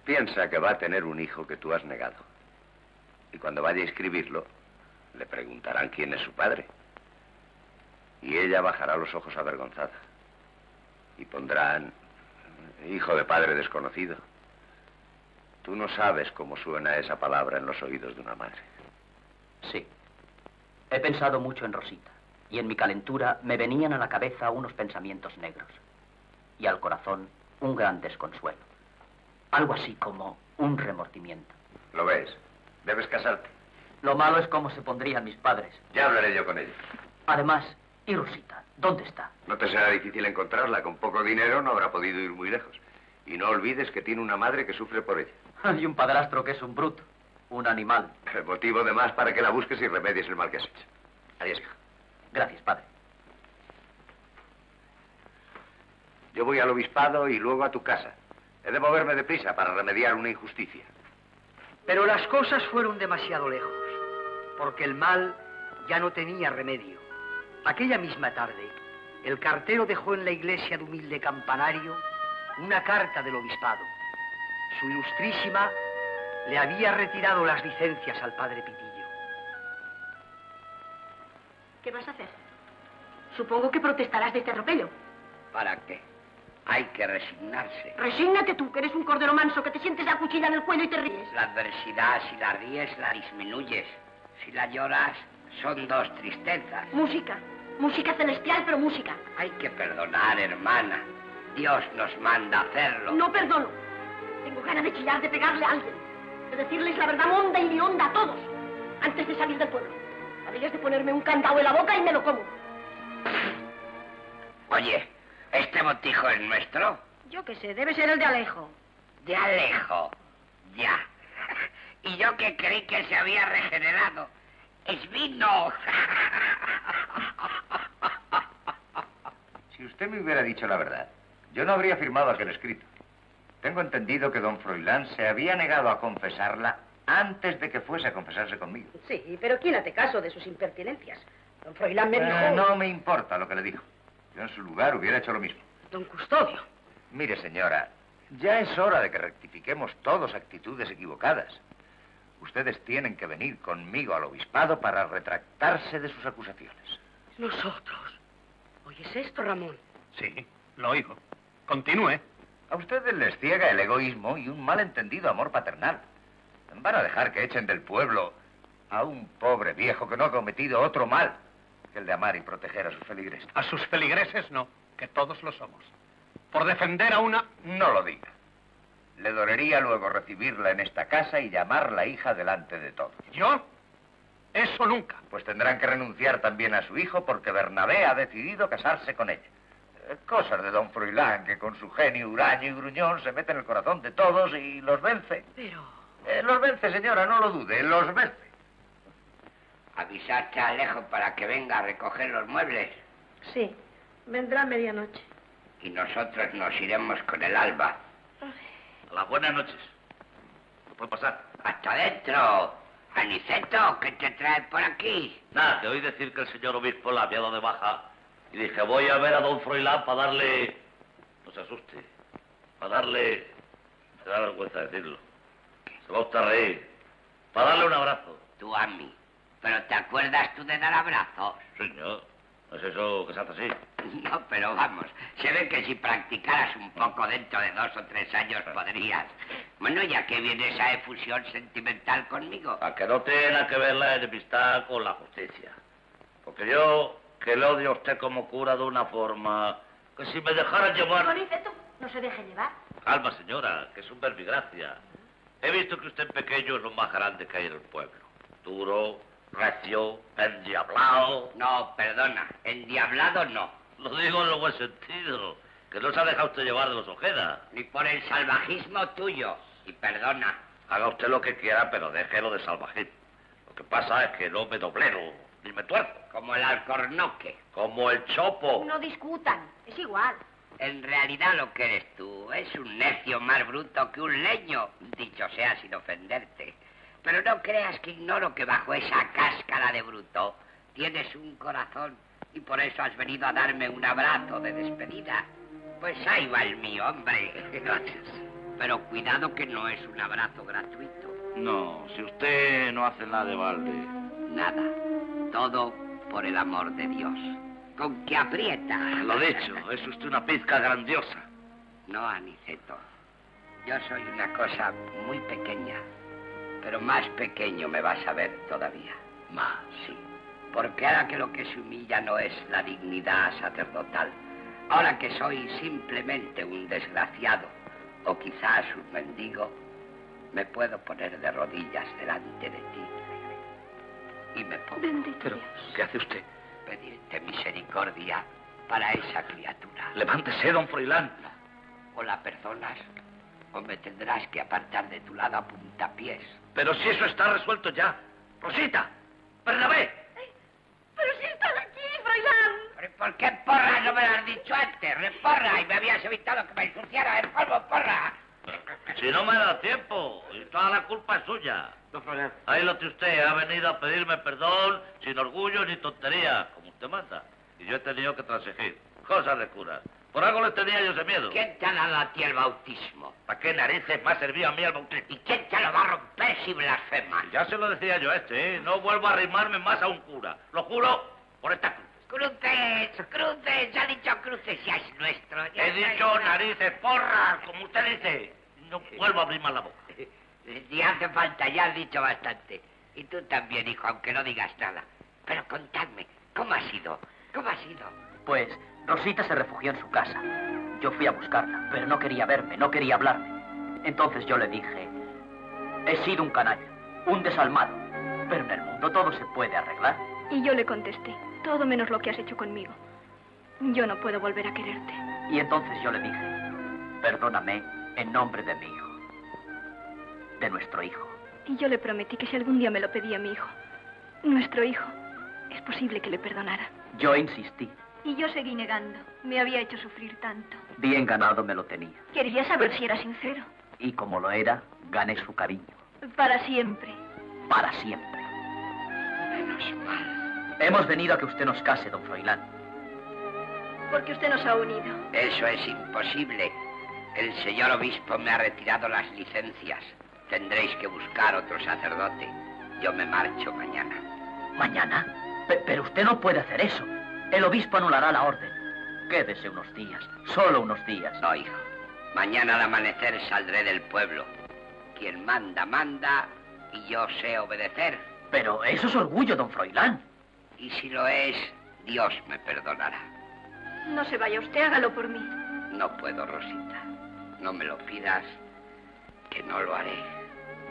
Piensa que va a tener un hijo que tú has negado. Y cuando vaya a inscribirlo, le preguntarán quién es su padre. Y ella bajará los ojos avergonzada. Y pondrán hijo de padre desconocido. Tú no sabes cómo suena esa palabra en los oídos de una madre. Sí. He pensado mucho en Rosita, y en mi calentura me venían a la cabeza unos pensamientos negros, y al corazón un gran desconsuelo. Algo así como un remordimiento. ¿Lo ves? Debes casarte. Lo malo es cómo se pondrían mis padres. Ya hablaré yo con ellos. Además, ¿y Rosita? ¿Dónde está? No te será difícil encontrarla. Con poco dinero no habrá podido ir muy lejos. Y no olvides que tiene una madre que sufre por ella. Y un padrastro que es un bruto, un animal. El motivo de más para que la busques y remedies el mal que has hecho. Adiós, hija. Gracias, padre. Yo voy al obispado y luego a tu casa. He de moverme deprisa para remediar una injusticia. Pero las cosas fueron demasiado lejos, porque el mal ya no tenía remedio. Aquella misma tarde, el cartero dejó en la iglesia de humilde campanario una carta del obispado. Su ilustrísima le había retirado las licencias al padre Pitillo. ¿Qué vas a hacer? Supongo que protestarás de este atropello. ¿Para qué? Hay que resignarse. Resígnate tú, que eres un cordero manso, que te sientes la cuchilla en el cuello y te ríes. La adversidad, si la ríes, la disminuyes. Si la lloras, son dos tristezas. Música. Música celestial, pero música. Hay que perdonar, hermana. Dios nos manda hacerlo. No perdono. Tengo ganas de chillar, de pegarle a alguien. De decirles la verdad monda y lionda a todos. Antes de salir del pueblo. Habrías de ponerme un candado en la boca y me lo como. Oye, ¿este botijo es nuestro? Yo qué sé, debe ser el de Alejo. ¿De Alejo? Ya. Y yo que creí que se había regenerado. ¡Es vino! Si usted me hubiera dicho la verdad, yo no habría firmado aquel escrito. Tengo entendido que don Froilán se había negado a confesarla antes de que fuese a confesarse conmigo. Sí, pero ¿quién hace caso de sus impertinencias? Don Froilán me dijo... Eh, no me importa lo que le dijo. Yo en su lugar hubiera hecho lo mismo. Don Custodio. Mire, señora, ya es hora de que rectifiquemos todos actitudes equivocadas. Ustedes tienen que venir conmigo al obispado para retractarse de sus acusaciones. ¿Nosotros? ¿Oyes esto, Ramón? Sí, lo oigo. Continúe. A ustedes les ciega el egoísmo y un malentendido amor paternal. Van a dejar que echen del pueblo a un pobre viejo que no ha cometido otro mal que el de amar y proteger a sus feligreses. A sus feligreses no, que todos lo somos. Por defender a una... No lo diga. Le dolería luego recibirla en esta casa y llamarla hija delante de todos. ¿Yo? Eso nunca. Pues tendrán que renunciar también a su hijo porque Bernabé ha decidido casarse con ella. Eh, cosas de don Froilán, que con su genio huraño y gruñón se mete en el corazón de todos y los vence. Pero... Eh, los vence, señora, no lo dude, los vence. ¿Avisaste a Alejo para que venga a recoger los muebles? Sí, vendrá a medianoche. Y nosotros nos iremos con el alba. Las buenas noches. ¿Lo puedo pasar? Hasta adentro. Aniceto, ¿qué te trae por aquí? Nada, que oí decir que el señor obispo la había dado de baja. Y dije, voy a ver a don Froilán para darle... No se asuste. Para darle... Me da vergüenza decirlo. ¿Qué? Se va usted a reír. Para darle un abrazo. Tú a mí. ¿Pero te acuerdas tú de dar abrazos? Señor. ¿No es eso que se hace así? No, pero vamos, se ve que si practicaras un poco dentro de dos o tres años podrías. Bueno, ya que viene esa efusión sentimental conmigo. A que no tenga que ver la enemistad con la justicia. Porque yo que le odio a usted como cura de una forma que si me dejara llevar... Boniceto, no se deje llevar. Calma, señora, que es un verbigracia. He visto que usted pequeño es lo más grande que hay en el pueblo. Duro, recio, endiablado... No, perdona, endiablado no. Lo digo en el buen sentido, que no se ha dejado usted llevar de los Ojeda. Ni por el salvajismo tuyo. Y perdona. Haga usted lo que quiera, pero déjelo de salvajismo. Lo que pasa es que no me doblero, ni me tuerzo. Como el alcornoque. Como el chopo. No discutan, es igual. En realidad lo que eres tú es un necio más bruto que un leño, dicho sea sin ofenderte. Pero no creas que ignoro que bajo esa cáscara de bruto tienes un corazón. Y por eso has venido a darme un abrazo de despedida. Pues ahí va el mío, hombre. Gracias. Pero cuidado que no es un abrazo gratuito. No, si usted no hace nada de balde. Nada. Todo por el amor de Dios. Con que aprieta. Lo dicho, es usted una pizca grandiosa. No, Aniceto. Yo soy una cosa muy pequeña, pero más pequeño me vas a ver todavía. Más, sí. Porque ahora que lo que se humilla no es la dignidad sacerdotal, ahora que soy simplemente un desgraciado, o quizás un mendigo, me puedo poner de rodillas delante de ti. Y me pongo... Bendito Pero, Dios. ¿Qué hace usted? Pedirte misericordia para esa criatura. Levántese, don Froilán. O la perdonas, o me tendrás que apartar de tu lado a puntapiés. Pero si eso está resuelto ya. Rosita, Bernabé. Pero si están aquí, Froilán. ¿Por qué porra no me lo has dicho antes? Reporra, y me habías evitado que me ensuciara el polvo, porra. Si no me da tiempo, y toda la culpa es suya. No, Froilán. Ahí lo que usted ha venido a pedirme perdón, sin orgullo ni tontería, como usted manda. Y yo he tenido que transigir. Cosas de curas. Por algo le tenía yo ese miedo. ¿Quién te ha dado a ti el bautismo? ¿Para qué narices me ha servido a mí el bautismo? ¿Y quién te lo va a romper si blasfemas? Ya se lo decía yo a este, ¿eh? No vuelvo a arrimarme más a un cura. Lo juro por esta cruz. ¡Cruces! ¡Cruces! Ya ha dicho cruces, ya es nuestro. Ya he dicho nuestro. Narices, porra, como usted dice. No vuelvo a abrir más la boca. Si hace falta, ya has dicho bastante. Y tú también, hijo, aunque no digas nada. Pero contadme, ¿cómo ha sido? ¿Cómo ha sido? Pues, Rosita se refugió en su casa. Yo fui a buscarla, pero no quería verme, no quería hablarme. Entonces yo le dije, he sido un canalla, un desalmado, pero en el mundo todo se puede arreglar. Y yo le contesté, todo menos lo que has hecho conmigo. Yo no puedo volver a quererte. Y entonces yo le dije, perdóname en nombre de mi hijo, de nuestro hijo. Y yo le prometí que si algún día me lo pedía mi hijo, nuestro hijo, es posible que le perdonara. Yo insistí. Y yo seguí negando. Me había hecho sufrir tanto. Bien ganado me lo tenía. Quería saber si era sincero. Y como lo era, gané su cariño. Para siempre. Para siempre. Menos mal. Hemos venido a que usted nos case, don Froilán. Porque usted nos ha unido. Eso es imposible. El señor obispo me ha retirado las licencias. Tendréis que buscar otro sacerdote. Yo me marcho mañana. ¿Mañana? Pe- pero usted no puede hacer eso. El obispo anulará la orden. Quédese unos días, solo unos días. No, hijo. Mañana al amanecer saldré del pueblo. Quien manda, manda, y yo sé obedecer. Pero eso es orgullo, don Froilán. Y si lo es, Dios me perdonará. No se vaya usted, hágalo por mí. No puedo, Rosita. No me lo pidas, que no lo haré.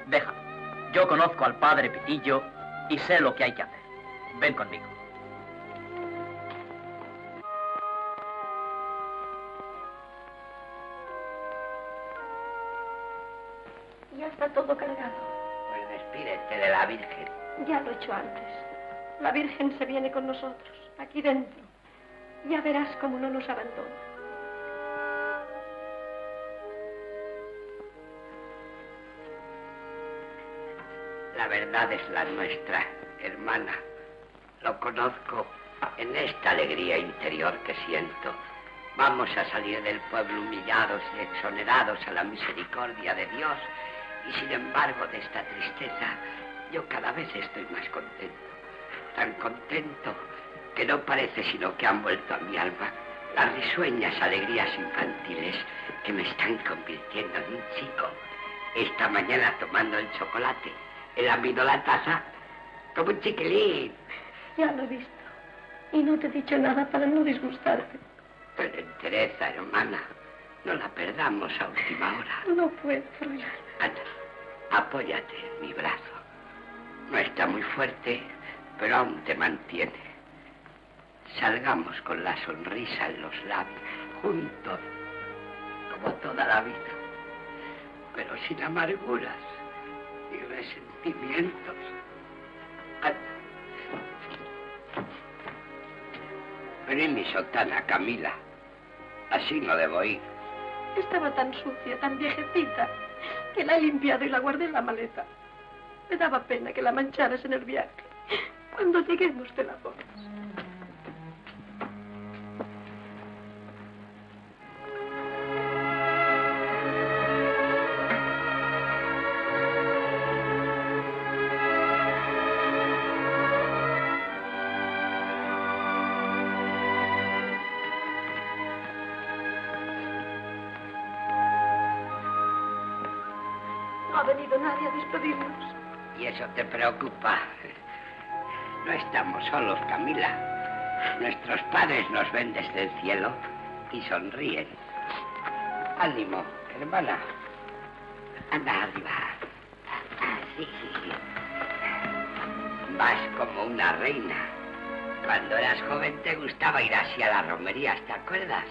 Deja. Yo conozco al padre Pitillo y sé lo que hay que hacer. Ven conmigo. Ya está todo cargado. Pues despídete de la Virgen. Ya lo he hecho antes. La Virgen se viene con nosotros, aquí dentro. Ya verás cómo no nos abandona. La verdad es la nuestra, hermana. Lo conozco en esta alegría interior que siento. Vamos a salir del pueblo humillados y exonerados a la misericordia de Dios. Y sin embargo, de esta tristeza, yo cada vez estoy más contento. Tan contento que no parece sino que han vuelto a mi alma las risueñas alegrías infantiles que me están convirtiendo en un chico. Esta mañana tomando el chocolate, el amido la taza, como un chiquilín. Ya lo he visto. Y no te he dicho nada para no disgustarte. Pero entereza, hermana, no la perdamos a última hora. No puedo, Froilán. Anda, apóyate en mi brazo. No está muy fuerte, pero aún te mantiene. Salgamos con la sonrisa en los labios, juntos, como toda la vida. Pero sin amarguras y resentimientos. Anda. Vení mi sotana, Camila. Así no debo ir. Estaba tan sucia, tan viejecita, que la he limpiado y la guardé en la maleta. Me daba pena que la mancharas en el viaje. Cuando lleguemos te la pones. venido nadie a despedirnos. Y eso te preocupa. No estamos solos, Camila. Nuestros padres nos ven desde el cielo y sonríen. Ánimo, hermana. Anda arriba. Así. Vas como una reina. Cuando eras joven te gustaba ir así a las romerías, ¿te acuerdas?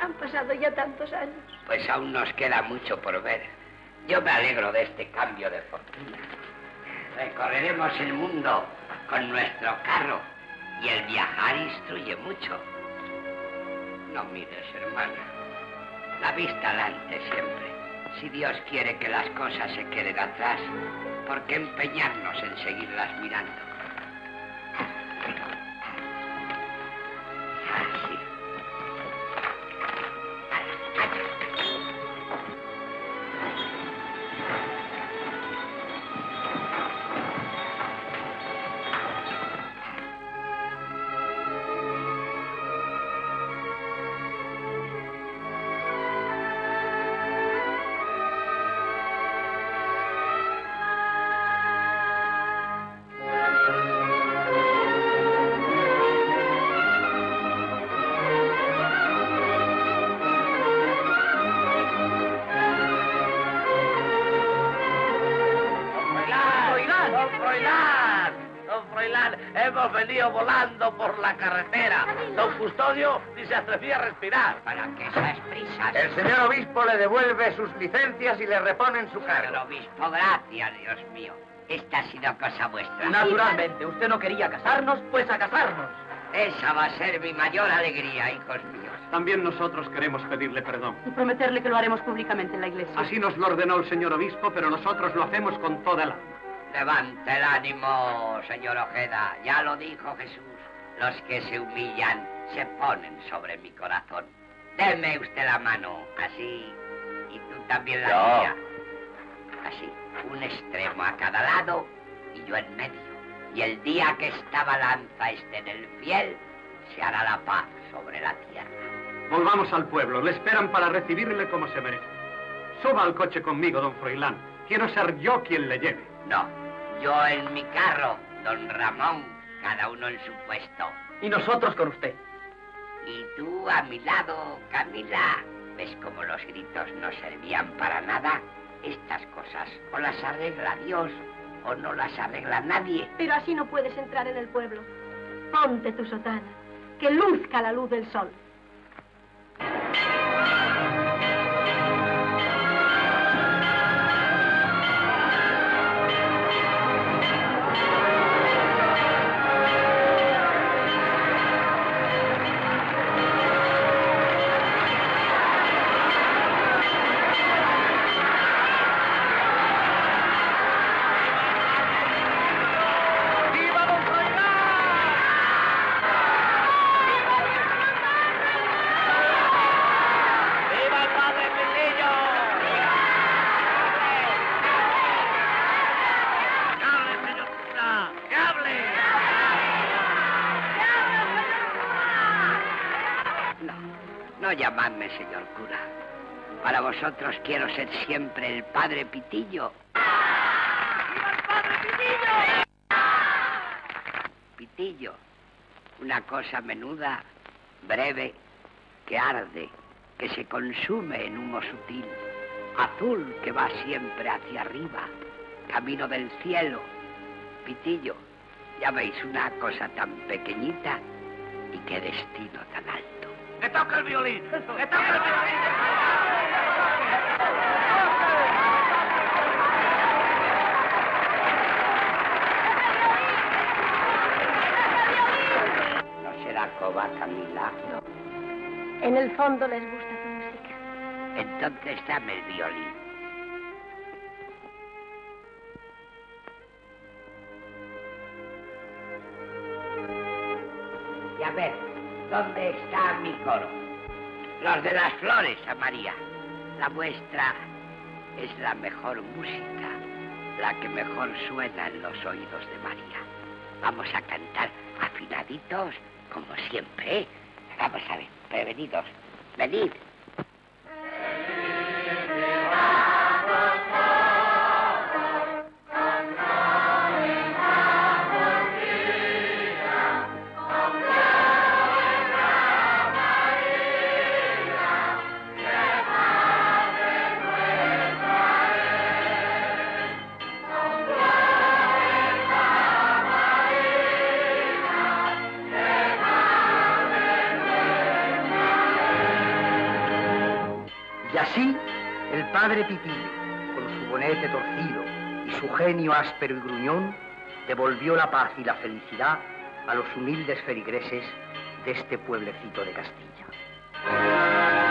Han pasado ya tantos años. Pues aún nos queda mucho por ver. Yo me alegro de este cambio de fortuna. Recorreremos el mundo con nuestro carro y el viajar instruye mucho. No mires, hermana. La vista adelante siempre. Si Dios quiere que las cosas se queden atrás, ¿por qué empeñarnos en seguirlas mirando? Así. Volando por la carretera. Don Custodio ni se atrevía a respirar. ¿Para qué esas prisas? El señor obispo le devuelve sus licencias y le repone en su cargo. Señor obispo, gracias, Dios mío. Esta ha sido cosa vuestra. Naturalmente, usted no quería casarnos, pues a casarnos. Esa va a ser mi mayor alegría, hijos míos. También nosotros queremos pedirle perdón. Y prometerle que lo haremos públicamente en la iglesia. Así nos lo ordenó el señor obispo, pero nosotros lo hacemos con toda la... Levanta el ánimo, señor Ojeda. Ya lo dijo Jesús. Los que se humillan se ponen sobre mi corazón. Deme usted la mano, así. Y tú también la mía. Así, un extremo a cada lado y yo en medio. Y el día que esta balanza esté en el fiel, se hará la paz sobre la tierra. Volvamos al pueblo. Le esperan para recibirle como se merece. Suba al coche conmigo, don Froilán. Quiero ser yo quien le lleve. No. Yo en mi carro, don Ramón, cada uno en su puesto. Y nosotros con usted. Y tú a mi lado, Camila. ¿Ves cómo los gritos no servían para nada? Estas cosas o las arregla Dios o no las arregla nadie. Pero así no puedes entrar en el pueblo. Ponte tu sotana, que luzca la luz del sol. Llamadme, señor cura. Para vosotros quiero ser siempre el Padre Pitillo. ¡Viva el Padre Pitillo! Pitillo, una cosa menuda, breve, que arde, que se consume en humo sutil, azul que va siempre hacia arriba, camino del cielo. Pitillo, ya veis, una cosa tan pequeñita y qué destino tan alto. ¡Que toque el violín! ¡Que toque el violín! ¿No será coba, Camila? No. En el fondo les gusta tu música. Entonces dame el violín. Y a ver, ¿dónde está mi coro? Los de las flores, a María. La vuestra es la mejor música, la que mejor suena en los oídos de María. Vamos a cantar afinaditos, como siempre, ¿eh? Vamos a ver, prevenidos. Venid. Y así, el padre Pitillo, con su bonete torcido y su genio áspero y gruñón, devolvió la paz y la felicidad a los humildes feligreses de este pueblecito de Castilla.